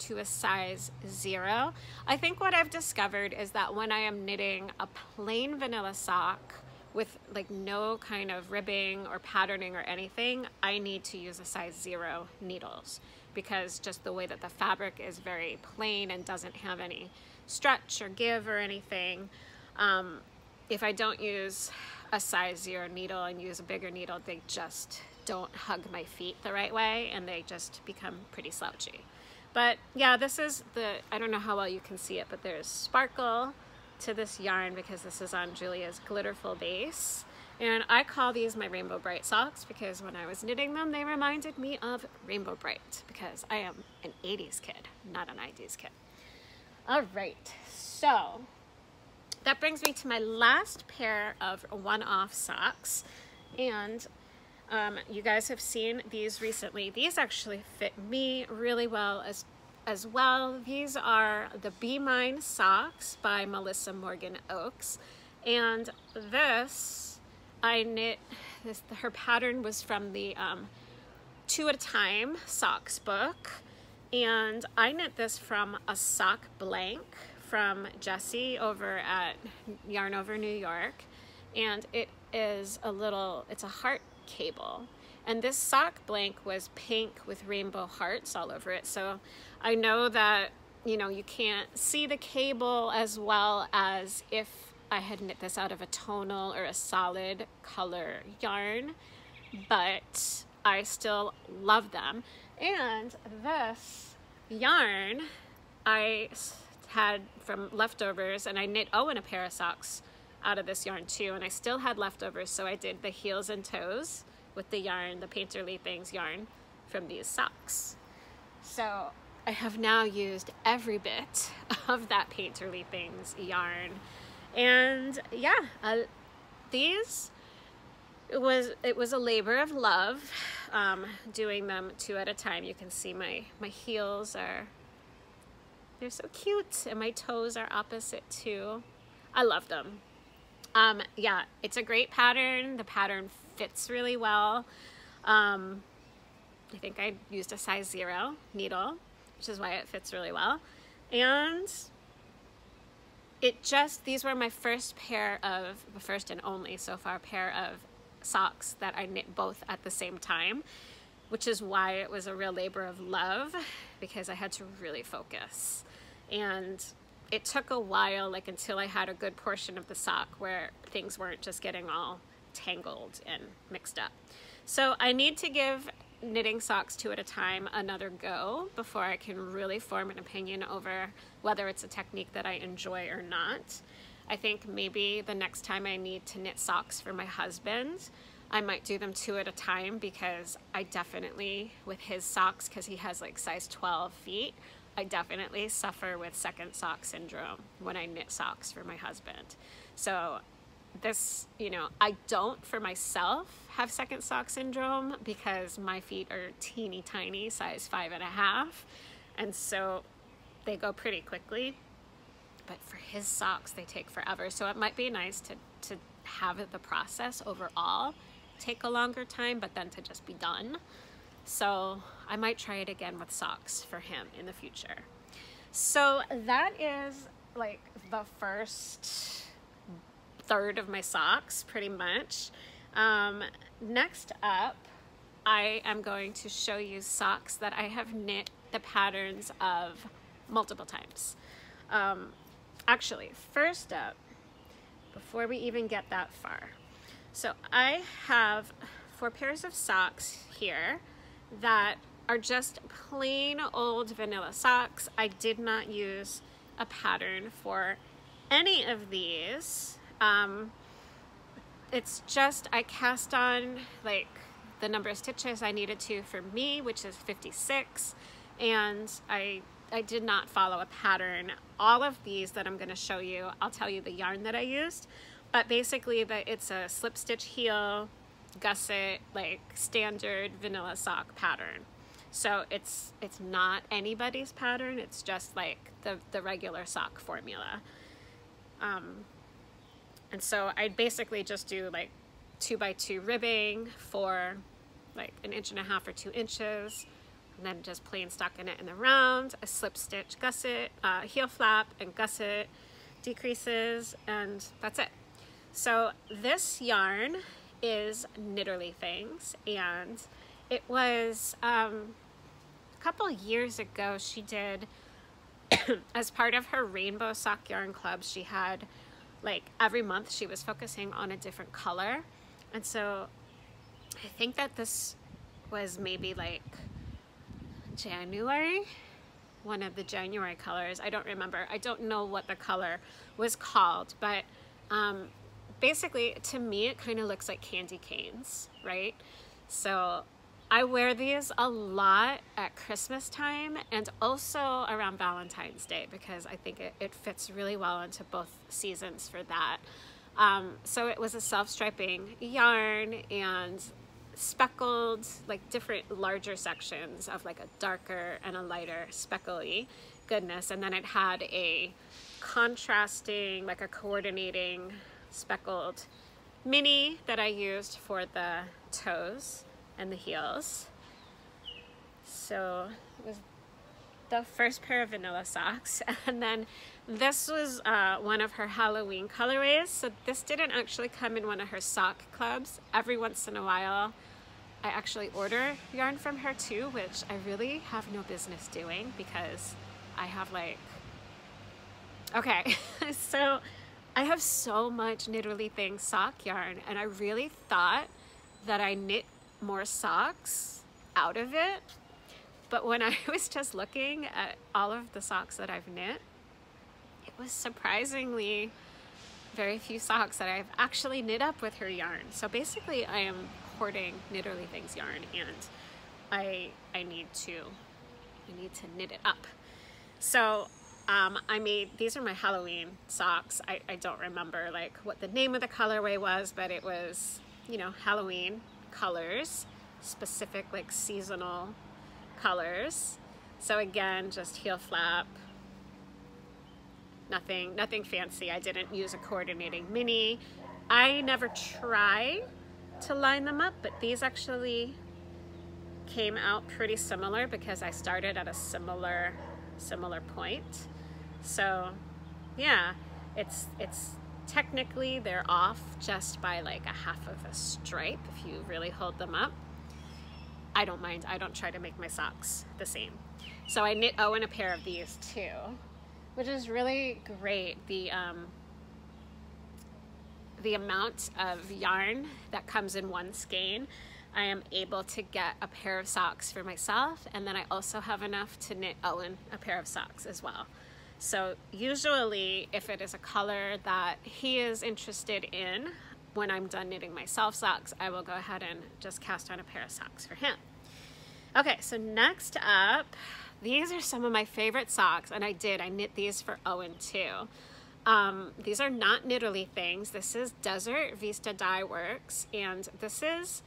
to a size 0. I think what I've discovered is that when I am knitting a plain vanilla sock with like no kind of ribbing or patterning or anything, I need to use a size 0 needles, because just the way that the fabric is very plain and doesn't have any stretch or give or anything. If I don't use a size 0 needle and use a bigger needle, they just don't hug my feet the right way, and they just become pretty slouchy. But yeah, this is the, I don't know how well you can see it, but there's sparkle to this yarn because this is on Julia's Glitterful base. And I call these my Rainbow Bright socks, because when I was knitting them, they reminded me of Rainbow Bright, because I am an 80s kid, not an 90s kid. All right, so that brings me to my last pair of one-off socks. And you guys have seen these recently. These actually fit me really well as well. These are the Be Mine socks by Melissa Morgan Oaks. And this I knit, this, her pattern was from the Two at a Time socks book, and I knit this from a sock blank from Jessie over at Yarn Over New York, and it is a little, it's a heart cable, and this sock blank was pink with rainbow hearts all over it. So I know that, you know, you can't see the cable as well as if I had knit this out of a tonal or a solid color yarn, but I still love them. And this yarn I had from leftovers, and I knit Owen a pair of socks out of this yarn too, and I still had leftovers, so I did the heels and toes with the yarn, the Painterly Things yarn from these socks. So I have now used every bit of that Painterly Things yarn. And yeah, these, it was a labor of love, doing them two at a time. You can see my heels are, they're so cute, and my toes are opposite too. I love them. Yeah, it's a great pattern. The pattern fits really well. I think I used a size 0 needle, which is why it fits really well. And it just, these were my first pair of, first and only so far pair of socks that I knit both at the same time, which is why it was a real labor of love, because I had to really focus. And it took a while, like until I had a good portion of the sock where things weren't just getting all tangled and mixed up. So I need to give knitting socks two at a time another go before I can really form an opinion over whether it's a technique that I enjoy or not. I think maybe the next time I need to knit socks for my husband, I might do them two at a time, because I definitely, with his socks, because he has like size 12 feet, I definitely suffer with second sock syndrome when I knit socks for my husband. So this, you know, I don't for myself have second sock syndrome because my feet are teeny tiny, size 5½. And so they go pretty quickly, but for his socks, they take forever. So it might be nice to have the process overall take a longer time, but then to just be done. So I might try it again with socks for him in the future. So that is like the first third of my socks, pretty much. Next up, I am going to show you socks that I have knit the patterns of multiple times. Actually, first up, before we even get that far. So I have 4 pairs of socks here that are just plain old vanilla socks. I did not use a pattern for any of these. It's just, I cast on like the number of stitches I needed to for me, which is 56, and I did not follow a pattern. All of these that I'm going to show you, I'll tell you the yarn that I used, but basically that it's a slip stitch heel, gusset, like standard vanilla sock pattern. So it's not anybody's pattern, it's just like the regular sock formula. And so I basically just do like 2x2 ribbing for like 1.5 inches or 2 inches, and then just plain stockinette in it in the round, a slip stitch gusset, heel flap and gusset decreases, and that's it. So this yarn is Knitterly Things, and it was a couple years ago she did as part of her Rainbow Sock Yarn Club, she had like every month she was focusing on a different color, and so I think that this was maybe like January, one of the January colors. I don't remember, I don't know what the color was called, but basically to me it kind of looks like candy canes, right? So I wear these a lot at Christmas time and also around Valentine's Day, because I think it fits really well into both seasons for that. So it was a self-striping yarn and speckled, like different larger sections of like a darker and a lighter speckly goodness, and then it had a contrasting, like a coordinating speckled mini that I used for the toes and the heels. So it was the first pair of vanilla socks, and then this was one of her Halloween colorways. So this didn't actually come in one of her sock clubs. Every once in a while I actually order yarn from her too, which I really have no business doing because I have like, okay, so I have so much Knitterly Things sock yarn, and I really thought that I knit more socks out of it. But when I was just looking at all of the socks that I've knit, it was surprisingly very few socks that I've actually knit up with her yarn. So basically I am hoarding Knitterly Things yarn, and I need to knit it up. So I made, these are my Halloween socks. I don't remember like what the name of the colorway was, but it was, you know, Halloween colors, specific like seasonal colors. So again, just heel flap, nothing fancy. I didn't use a coordinating mini. I never try to line them up, but these actually came out pretty similar because I started at a similar point. So yeah, it's technically they're off just by like a half of a stripe if you really hold them up. I don't mind. I don't try to make my socks the same. So I knit Owen a pair of these too, which is really great. The amount of yarn that comes in one skein, I am able to get a pair of socks for myself, and then I also have enough to knit Owen a pair of socks as well. So usually if it is a color that he is interested in, when I'm done knitting myself socks, I will go ahead and just cast on a pair of socks for him. Okay, so next up, these are some of my favorite socks, and I knit these for Owen too. These are not Knitterly Things. This is Desert Vista Dye Works, and this is,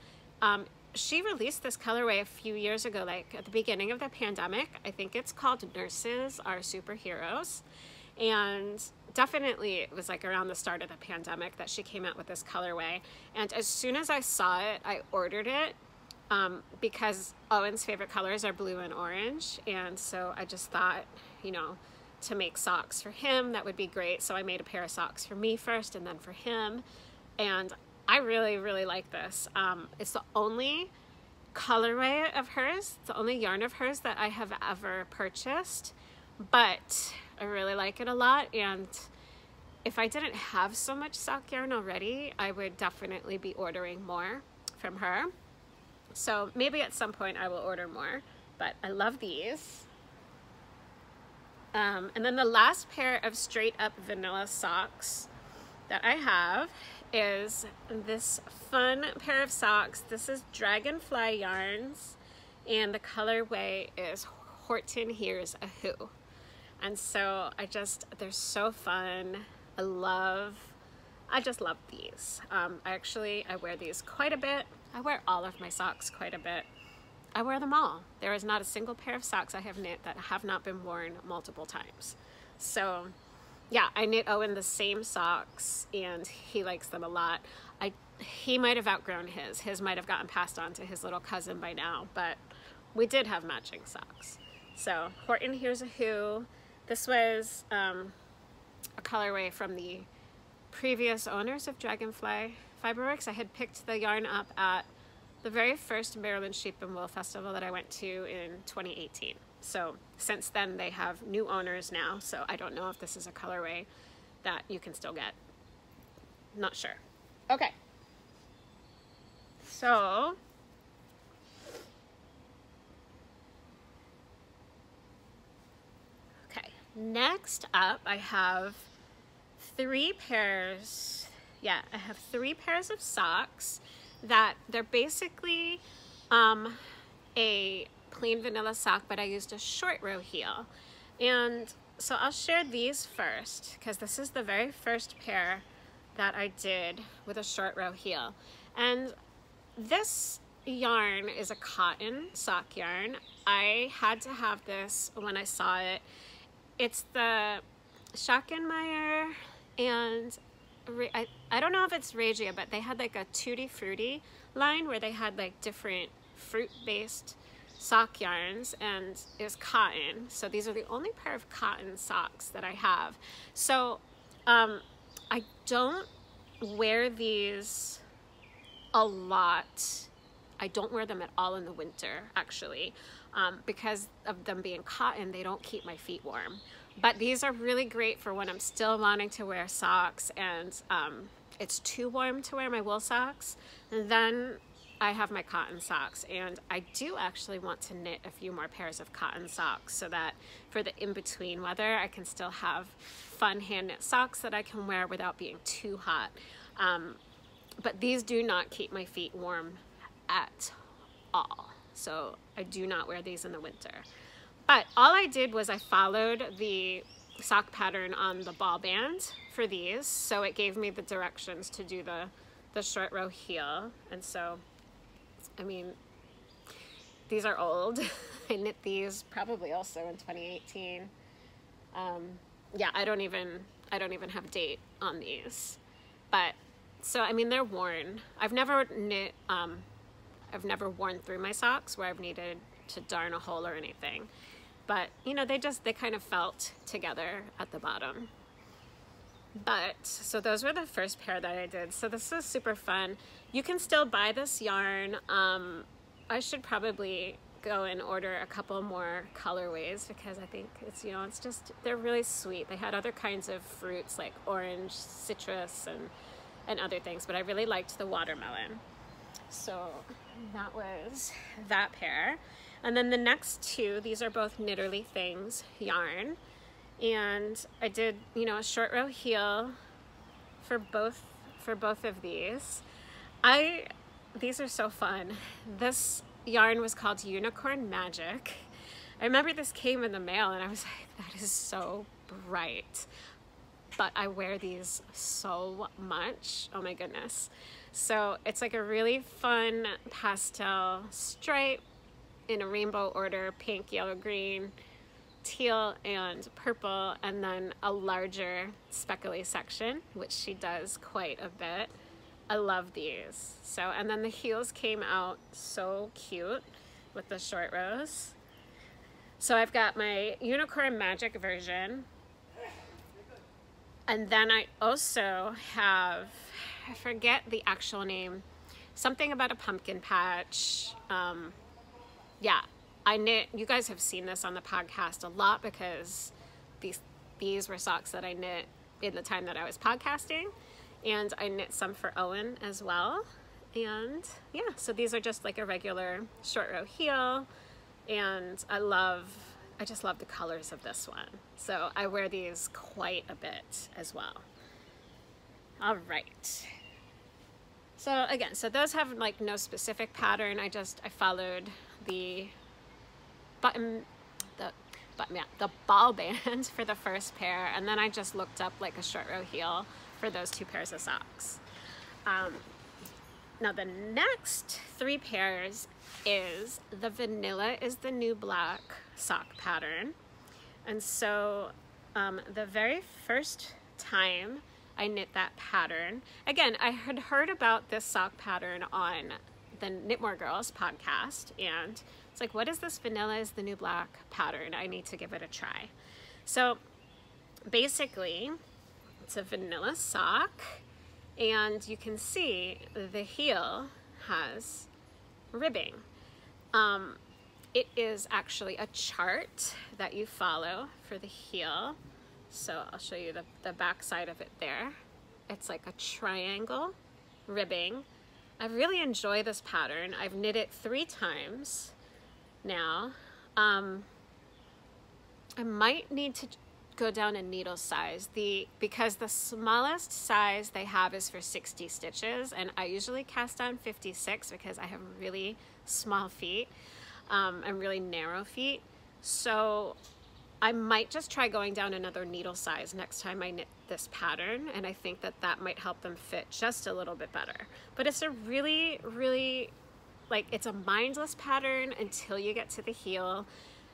she released this colorway a few years ago, like at the beginning of the pandemic. I think it's called Nurses Are Superheroes, and definitely it was like around the start of the pandemic that she came out with this colorway. And as soon as I saw it, I ordered it, because Owen's favorite colors are blue and orange. And so I just thought, you know, to make socks for him, that would be great. So I made a pair of socks for me first and then for him. And I really, really like this. It's the only colorway of hers, the only yarn of hers that I have ever purchased, but I really like it a lot. And if I didn't have so much sock yarn already, I would definitely be ordering more from her. So maybe at some point I will order more, but I love these. And then the last pair of straight up vanilla socks that I have is this fun pair of socks. This is Dragonfly Yarns, and the colorway is Horton Hears a Who. And so they're so fun. I just love these. I wear these quite a bit. I wear all of my socks quite a bit. I wear them all. There is not a single pair of socks I have knit that have not been worn multiple times. So yeah, I knit Owen the same socks, and he likes them a lot. He might have outgrown his. His might have gotten passed on to his little cousin by now, but we did have matching socks. So Horton Hears a Who. This was a colorway from the previous owners of Dragonfly Fiberworks. I had picked the yarn up at the very first Maryland Sheep and Wool Festival that I went to in 2018. So since then they have new owners now, so I don't know if this is a colorway that you can still get. Not sure. Okay. So next up, I have three pairs of socks that they're basically a plain vanilla sock, but I used a short row heel. And so I'll share these first because this is the very first pair that I did with a short row heel. And this yarn is a cotton sock yarn. I had to have this when I saw it. It's the Schackenmeyer and I don't know if it's Regia, but they had like a Tutti Frutti line where they had like different fruit-based sock yarns, and it was cotton. So these are the only pair of cotton socks that I have. So I don't wear these a lot. I don't wear them at all in the winter, actually, because of them being cotton, they don't keep my feet warm. But these are really great for when I'm still wanting to wear socks and it's too warm to wear my wool socks. And then I have my cotton socks, and I do actually want to knit a few more pairs of cotton socks so that for the in-between weather, I can still have fun hand knit socks that I can wear without being too hot. But these do not keep my feet warm at all. So I do not wear these in the winter. But all I did was I followed the sock pattern on the ball band for these. So it gave me the directions to do the short row heel. And so, I mean, these are old. I knit these probably also in 2018. Yeah, I don't even have a date on these. But so, I mean, they're worn. I've never worn through my socks where I've needed to darn a hole or anything. But, you know, they kind of felt together at the bottom. But, so those were the first pair that I did. So this is super fun. You can still buy this yarn. I should probably go and order a couple more colorways because I think it's, you know, it's just, they're really sweet. They had other kinds of fruits like orange, citrus, and other things, but I really liked the watermelon. So that was that pair. And then the next two, these are both Knitterly Things yarn. And I did, you know, a short row heel for both of these. These are so fun. This yarn was called Unicorn Magic. I remember this came in the mail and I was like, that is so bright. But I wear these so much. Oh my goodness. So it's like a really fun pastel stripe in a rainbow order, pink, yellow, green, teal, and purple, and then a larger speckly section, which she does quite a bit. I love these. So, and then the heels came out so cute with the short rows. So I've got my Unicorn Magic version. And then I also have, I forget the actual name, something about a pumpkin patch. Yeah, I knit, you guys have seen this on the podcast a lot because these were socks that I knit in the time that I was podcasting. And I knit some for Owen as well. And yeah, so these are just like a regular short row heel. And I just love the colors of this one. So I wear these quite a bit as well. All right. So again, so those have like no specific pattern. I followed the ball band for the first pair. And then I just looked up like a short row heel for those two pairs of socks. Now the next three pairs is the Vanilla Is the New Black sock pattern. And so the very first time I knit that pattern, again, I had heard about this sock pattern on the Knitmore Girls podcast, and it's like, what is this Vanilla Is the New Black pattern? I need to give it a try. So basically, it's a vanilla sock. And you can see the heel has ribbing. It is actually a chart that you follow for the heel. So I'll show you the back side of it there. It's like a triangle ribbing. I really enjoy this pattern. I've knit it 3 times now. I might need to go down a needle size because the smallest size they have is for 60 stitches, and I usually cast on 56 because I have really small feet and really narrow feet. So I might just try going down another needle size next time I knit this pattern, and I think that might help them fit just a little bit better. But it's a really, really, like, it's a mindless pattern until you get to the heel,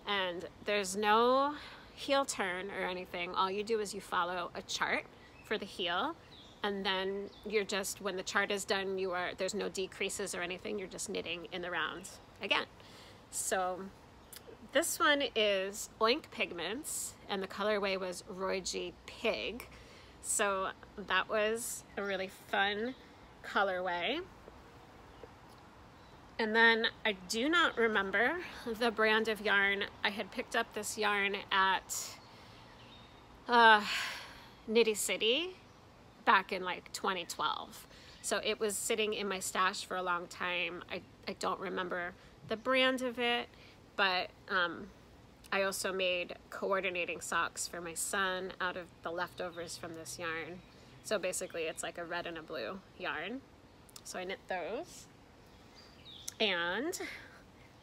and there's no heel turn or anything. All you do is you follow a chart for the heel, and then you're just, when the chart is done, you are, there's no decreases or anything, you're just knitting in the rounds again. So this one is Oink Pigments, and the colorway was Roy G. Pig. So that was a really fun colorway. And then I do not remember the brand of yarn. I had picked up this yarn at Knitty City back in like 2012. So it was sitting in my stash for a long time. I don't remember the brand of it, but I also made coordinating socks for my son out of the leftovers from this yarn. So basically it's like a red and a blue yarn. So I knit those. And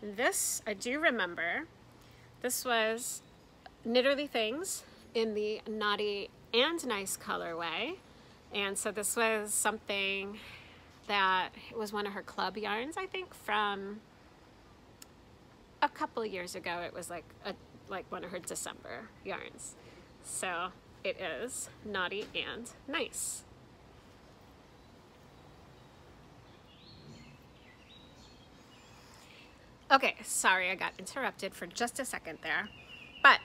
this, I do remember, this was Knitterly Things in the Naughty and Nice colorway. And so this was something that was one of her club yarns, I think, from a couple years ago. It was like one of her December yarns. So it is Naughty and Nice. Okay, sorry I got interrupted for just a second there. But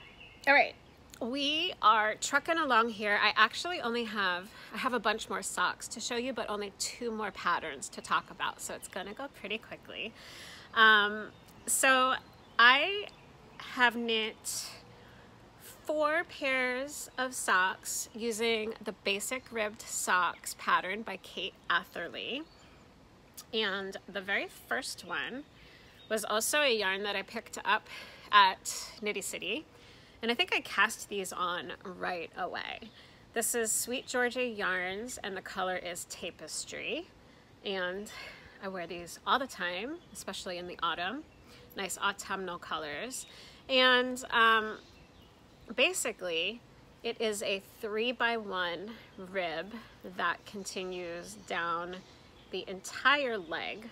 all right, we are trucking along here. I actually only have, I have a bunch more socks to show you, but only two more patterns to talk about. So it's gonna go pretty quickly. So I have knit 4 pairs of socks using the Basic Ribbed Socks pattern by Kate Atherley. And the very first one was also a yarn that I picked up at Knitty City. And I think I cast these on right away. This is Sweet Georgia Yarns, and the color is Tapestry. And I wear these all the time, especially in the autumn. Nice autumnal colors. And basically, it is a 3x1 rib that continues down the entire leg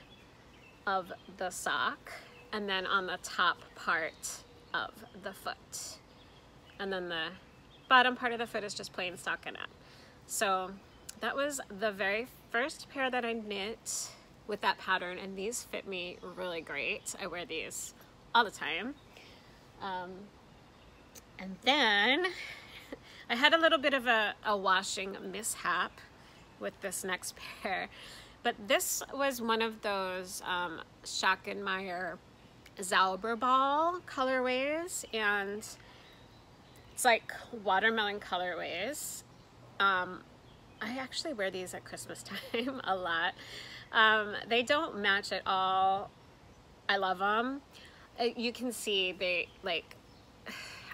of the sock, and then on the top part of the foot. And then the bottom part of the foot is just plain stockinette. So that was the very first pair that I knit with that pattern, and these fit me really great. I wear these all the time. And then I had a little bit of a washing mishap with this next pair, but this was one of those Schackenmeyer Zauberball colorways, and it's like watermelon colorways. I actually wear these at Christmas time a lot. They don't match at all. I love them. You can see they, like,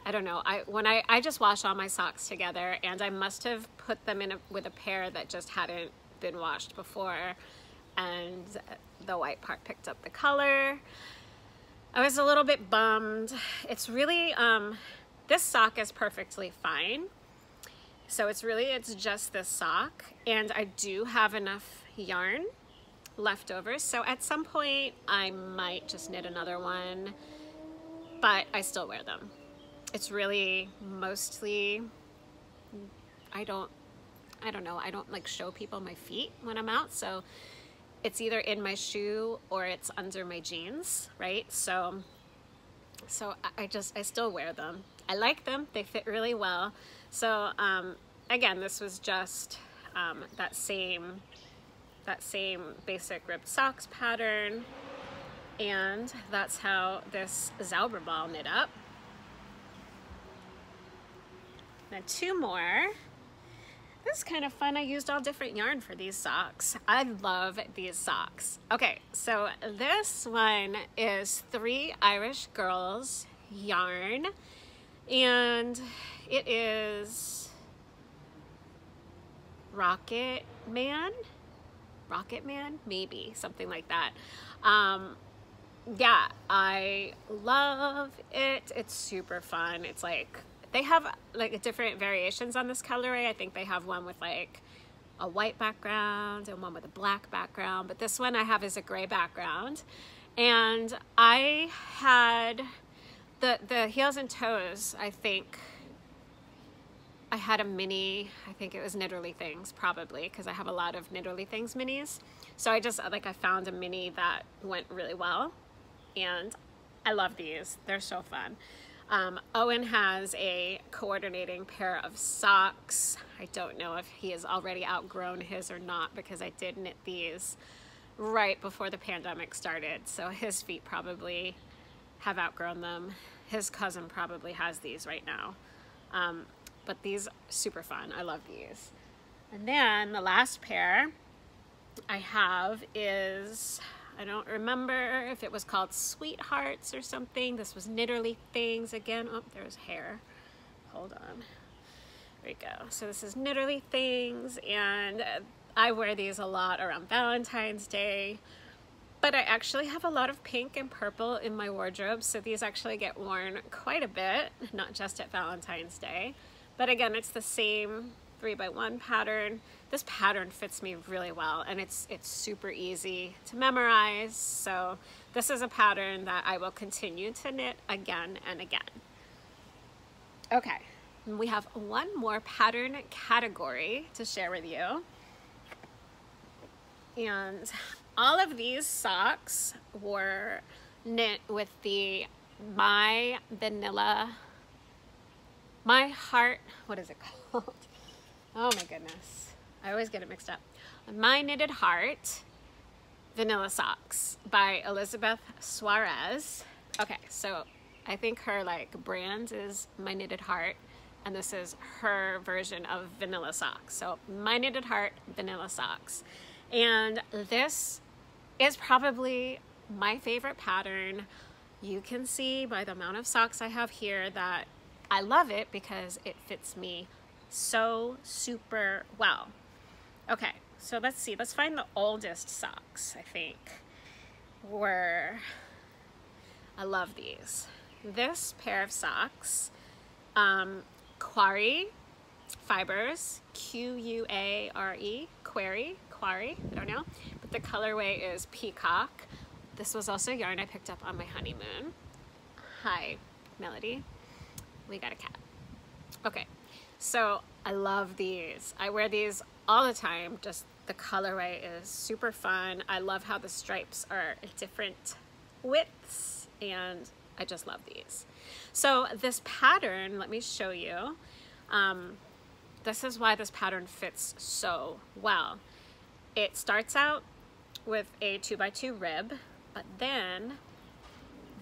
I don't know. I just wash all my socks together, and I must have put them in with a pair that just hadn't been washed before, and the white part picked up the color. I was a little bit bummed. It's really, this sock is perfectly fine. So it's really, it's just this sock, and I do have enough yarn left over, so at some point I might just knit another one, but I still wear them. It's really mostly, I don't like show people my feet when I'm out, so it's either in my shoe or it's under my jeans, right? So I still wear them. I like them, they fit really well. So again, this was just that same Basic Ribbed Socks pattern, and that's how this Zauberball knit up. Now 2 more. This is kind of fun. I used all different yarn for these socks. I love these socks. Okay, so this one is 3 Irish Girls yarn, and it is Rocket Man, maybe something like that. Yeah, I love it. It's super fun. It's like, they have like different variations on this colorway. I think they have one with like a white background and one with a black background, but this one I have is a gray background. And I had the heels and toes, I think, I had a mini, I think it was Knitterly Things probably, because I have a lot of Knitterly Things minis. So I just, like, I found a mini that went really well, and I love these. They're so fun. Owen has a coordinating pair of socks. I don't know if he has already outgrown his or not, because I did knit these right before the pandemic started, so his feet probably have outgrown them. His cousin probably has these right now. But these are super fun. I love these. And then the last pair I have is, I don't remember if it was called Sweethearts or something. This was Knitterly Things again. Oh, there's hair. Hold on. There we go. So this is Knitterly Things, and I wear these a lot around Valentine's Day. But I actually have a lot of pink and purple in my wardrobe, so these actually get worn quite a bit, not just at Valentine's Day. But again, it's the same 3x1 pattern. This pattern fits me really well, and it's super easy to memorize. So this is a pattern that I will continue to knit again and again. Okay, and we have one more pattern category to share with you. And all of these socks were knit with the My Vanilla, My Heart, what is it called? Oh my goodness, I always get it mixed up. My Knitted Heart Vanilla Socks by Elizabeth Suarez. Okay, so I think her like brand is My Knitted Heart, and this is her version of Vanilla Socks. So My Knitted Heart Vanilla Socks. And this is probably my favorite pattern. You can see by the amount of socks I have here that I love it because it fits me so super well. Okay, so let's see. Let's find the oldest socks, I think, were... I love these. This pair of socks, Quarry Fibers, Q-U-A-R-E, Quarry. I don't know, but the colorway is Peacock. This was also yarn I picked up on my honeymoon. Hi, Melody. We got a cat. Okay, so I love these. I wear these all the time. Just the colorway is super fun. I love how the stripes are different widths, and I just love these. So this pattern, let me show you. This is why this pattern fits so well. It starts out with a 2x2 rib, but then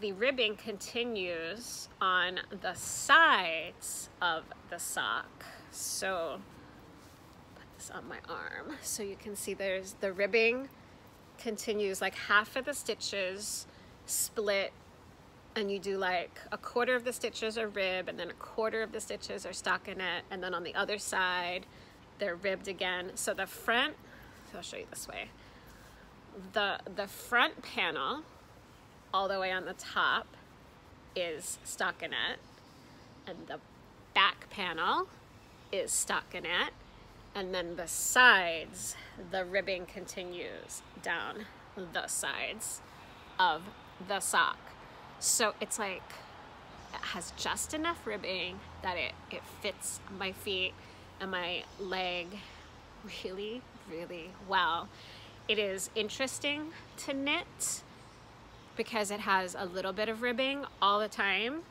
the ribbing continues on the sides of the sock. So put this on my arm so you can see there's the ribbing continues, like half of the stitches split, and you do like a quarter of the stitches are rib, and then a quarter of the stitches are stockinette, and then on the other side they're ribbed again. So the front, I'll show you this way, the front panel all the way on the top is stockinette, and the back panel is stockinette, and then the sides, the ribbing continues down the sides of the sock. So it's like it has just enough ribbing that it fits my feet and my leg really well. It is interesting to knit because it has a little bit of ribbing all the time,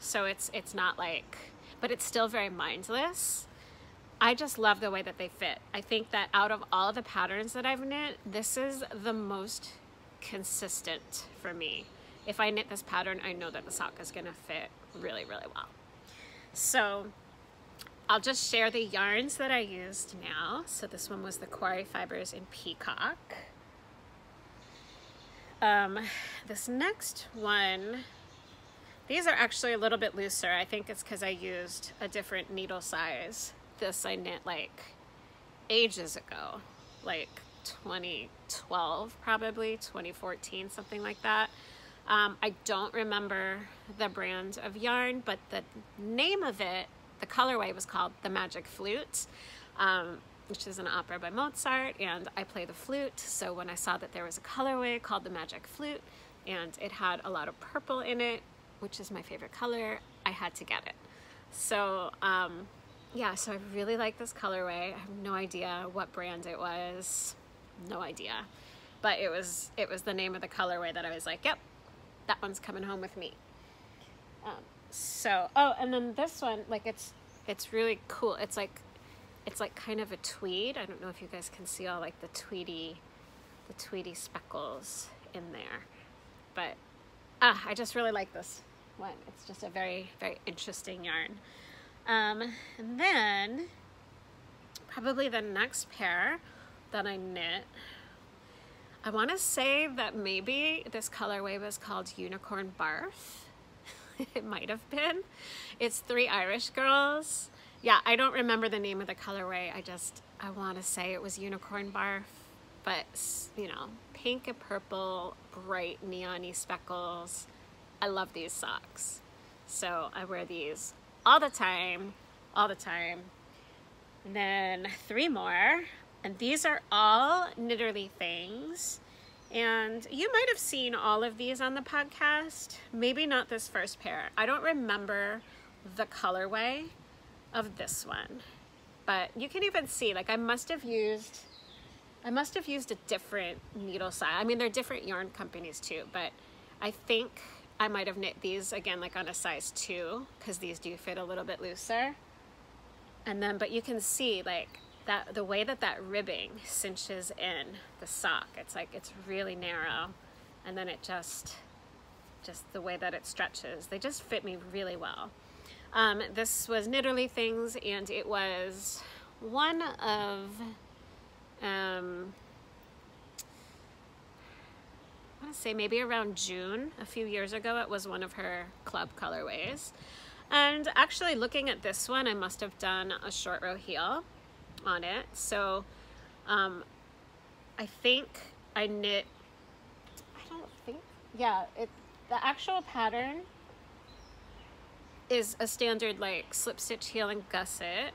so it's not like, but it's still very mindless. I just love the way that they fit. I think that out of all the patterns that I've knit, this is the most consistent for me. If I knit this pattern, I know that the sock is gonna fit really well. So I'll just share the yarns that I used now. So this one was the Quarry Fibers in Peacock. This next one, these are actually a little bit looser. I think it's because I used a different needle size. This I knit like ages ago, like 2012 probably, 2014, something like that. I don't remember the brand of yarn, but the name of it, the colorway was called The Magic Flute, which is an opera by Mozart, and I play the flute. So when I saw that there was a colorway called The Magic Flute, and it had a lot of purple in it, which is my favorite color, I had to get it. So yeah, so I really like this colorway. I have no idea what brand it was, no idea, but it was the name of the colorway that I was like, yep, that one's coming home with me. Oh, and then this one, like it's really cool. It's like kind of a tweed. I don't know if you guys can see all like the tweedy speckles in there, but I just really like this one. It's just a very, very interesting yarn. And then probably the next pair that I knit, I want to say that maybe this colorway was called Unicorn Barf. It might have been. It's three Irish girls. Yeah, I don't remember the name of the colorway. I want to say it was Unicorn Barf, but you know, pink and purple, bright neon-y speckles. I love these socks. So I wear these all the time, all the time. And then three more. And these are all Knitterly Things. And you might have seen all of these on the podcast. Maybe not this first pair. I don't remember the colorway of this one, but you can even see, like, I must have used a different needle size. I mean, they're different yarn companies too, but I think I might have knit these again, like on a size 2, because these do fit a little bit looser. And then, but you can see like that the way that ribbing cinches in the sock, it's like, it's really narrow. And then it just the way that it stretches, they just fit me really well. This was Knitterly Things, and it was one of, I want to say maybe around June, a few years ago, it was one of her club colorways. And actually looking at this one, I must have done a short row heel on it. So I think I knit, the actual pattern is a standard like slip stitch heel and gusset.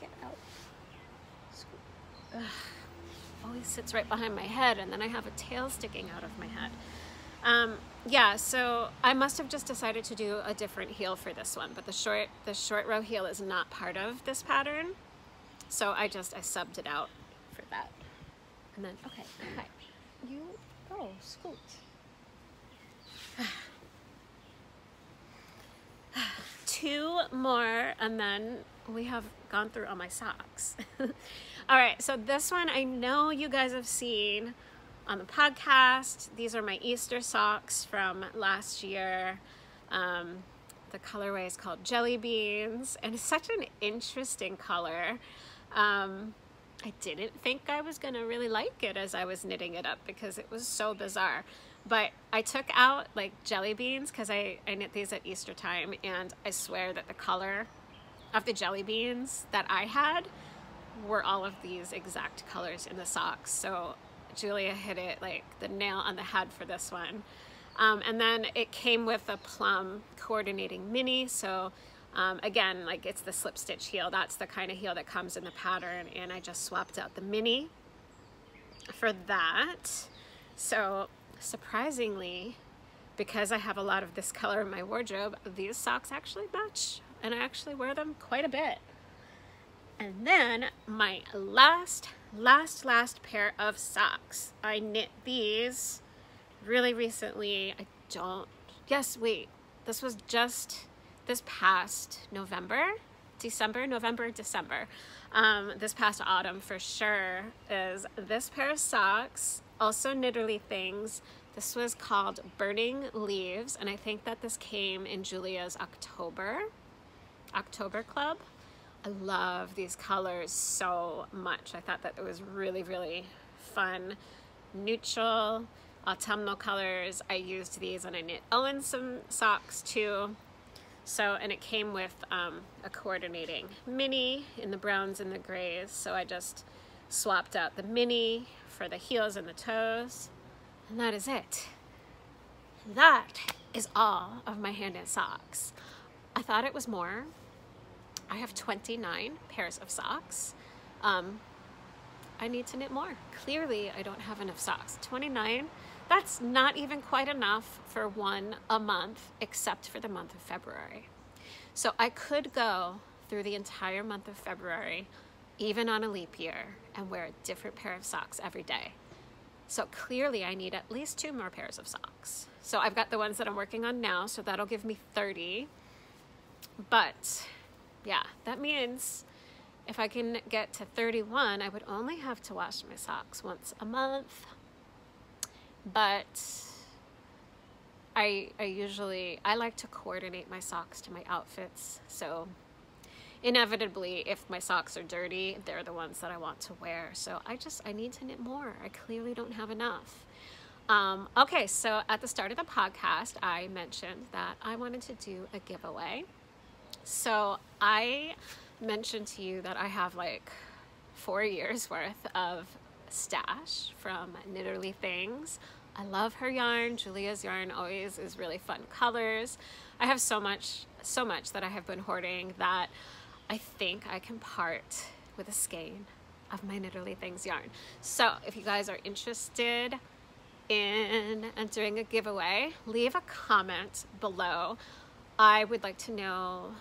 Get out. Ugh. Always sits right behind my head, and then I have a tail sticking out of my head. Yeah, so I must have just decided to do a different heel for this one, but the short row heel is not part of this pattern, so I subbed it out for that. And then, okay, hi. You go, scoot. Two more, and then we have gone through all my socks. All right, so this one I know you guys have seen on the podcast. These are my Easter socks from last year. The colorway is called Jelly Beans, and it's such an interesting color. I didn't think I was gonna really like it as I was knitting it up because it was so bizarre. But I took out like jelly beans because I knit these at Easter time, and I swear that the color of the jelly beans that I had were all of these exact colors in the socks. So Julia hit it like the nail on the head for this one. And then it came with a plum coordinating mini. So again, like it's the slip stitch heel. That's the kind of heel that comes in the pattern, and I just swapped out the mini for that. So surprisingly, because I have a lot of this color in my wardrobe, these socks actually match, and I actually wear them quite a bit. And then my last pair of socks, I knit these really recently. This was just this past November, December. This past autumn for sure is this pair of socks, also Knitterly Things. This was called Burning Leaves, and I think that this came in Julia's October club. I love these colors so much. I thought that it was really, really fun, neutral, autumnal colors. I used these, and I knit Owen some socks too. So, and it came with a coordinating mini in the browns and the grays. So I just swapped out the mini for the heels and the toes, and that is it. That is all of my hand knit socks. I thought it was more. I have 29 pairs of socks. I need to knit more. Clearly I don't have enough socks. 29, that's not even quite enough for one a month, except for the month of February. So I could go through the entire month of February, even on a leap year, and wear a different pair of socks every day. So clearly I need at least 2 more pairs of socks. So I've got the ones that I'm working on now, so that'll give me 30. But yeah, that means if I can get to 31, I would only have to wash my socks once a month. But I like to coordinate my socks to my outfits. So inevitably, if my socks are dirty, they're the ones that I want to wear. So I need to knit more. I clearly don't have enough. Okay, so at the start of the podcast, I mentioned that I wanted to do a giveaway. So I mentioned to you that I have like 4 years worth of stash from Knitterly Things. I love her yarn. Julia's yarn always is really fun colors. I have so much that I have been hoarding that I think I can part with a skein of my Knitterly Things yarn. So if you guys are interested in doing a giveaway, leave a comment below. I would like to know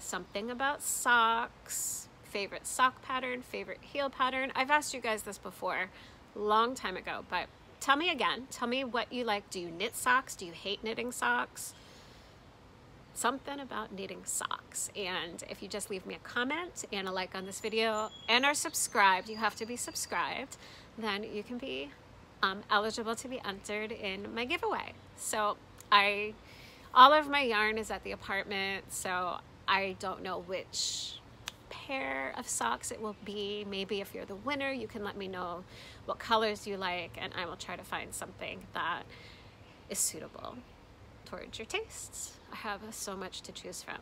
something about socks, favorite sock pattern, favorite heel pattern. I've asked you guys this before, long time ago, but tell me again. Tell me what you like. Do you knit socks? Do you hate knitting socks? Something about knitting socks. And if you just leave me a comment and a like on this video and are subscribed, you have to be subscribed, then you can be eligible to be entered in my giveaway. So all of my yarn is at the apartment, so I don't know which pair of socks it will be. Maybe if you're the winner, you can let me know what colors you like, and I will try to find something that is suitable towards your tastes. I have so much to choose from.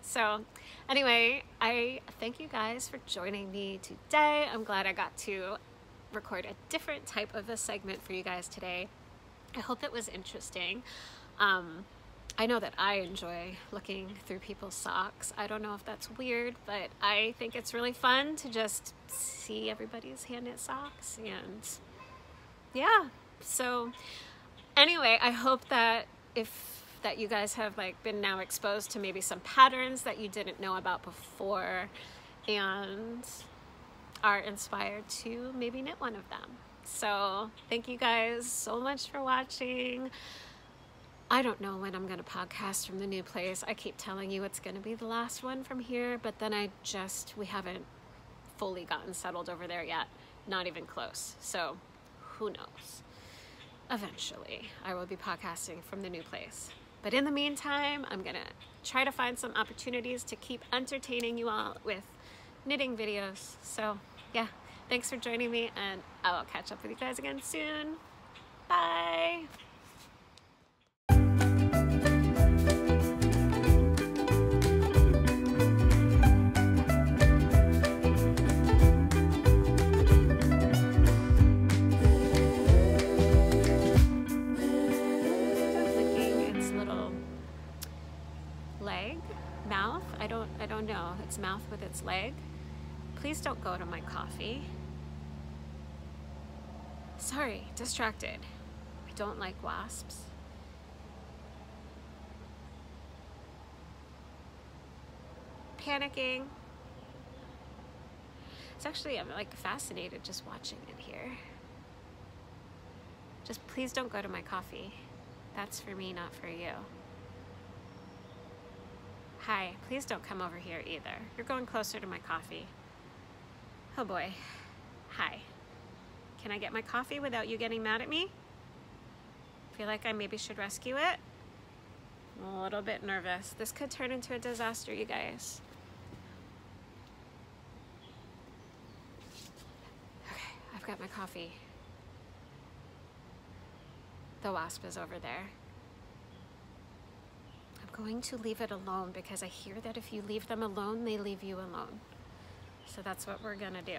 So anyway, I thank you guys for joining me today. I'm glad I got to record a different type of a segment for you guys today. I hope it was interesting. I know that I enjoy looking through people's socks. I don't know if that's weird, but I think it's really fun to just see everybody's hand knit socks. And yeah, so anyway, I hope that that you guys have like been now exposed to maybe some patterns that you didn't know about before and are inspired to maybe knit one of them. So thank you guys so much for watching. I don't know when I'm going to podcast from the new place. I keep telling you it's going to be the last one from here, but then we haven't fully gotten settled over there yet. Not even close. So who knows? Eventually, I will be podcasting from the new place. But in the meantime, I'm going to try to find some opportunities to keep entertaining you all with knitting videos. So yeah, thanks for joining me, and I will catch up with you guys again soon. Bye! I don't know, its mouth with its leg. Please don't go to my coffee. Sorry, distracted. I don't like wasps. Panicking. It's actually, I'm like fascinated just watching it here. Just please don't go to my coffee. That's for me, not for you. Hi, please don't come over here either. You're going closer to my coffee. Oh boy. Hi. Can I get my coffee without you getting mad at me? Feel like I maybe should rescue it? I'm a little bit nervous. This could turn into a disaster, you guys. Okay, I've got my coffee. The wasp is over there. Going to leave it alone because I hear that if you leave them alone, they leave you alone. So that's what we're gonna do.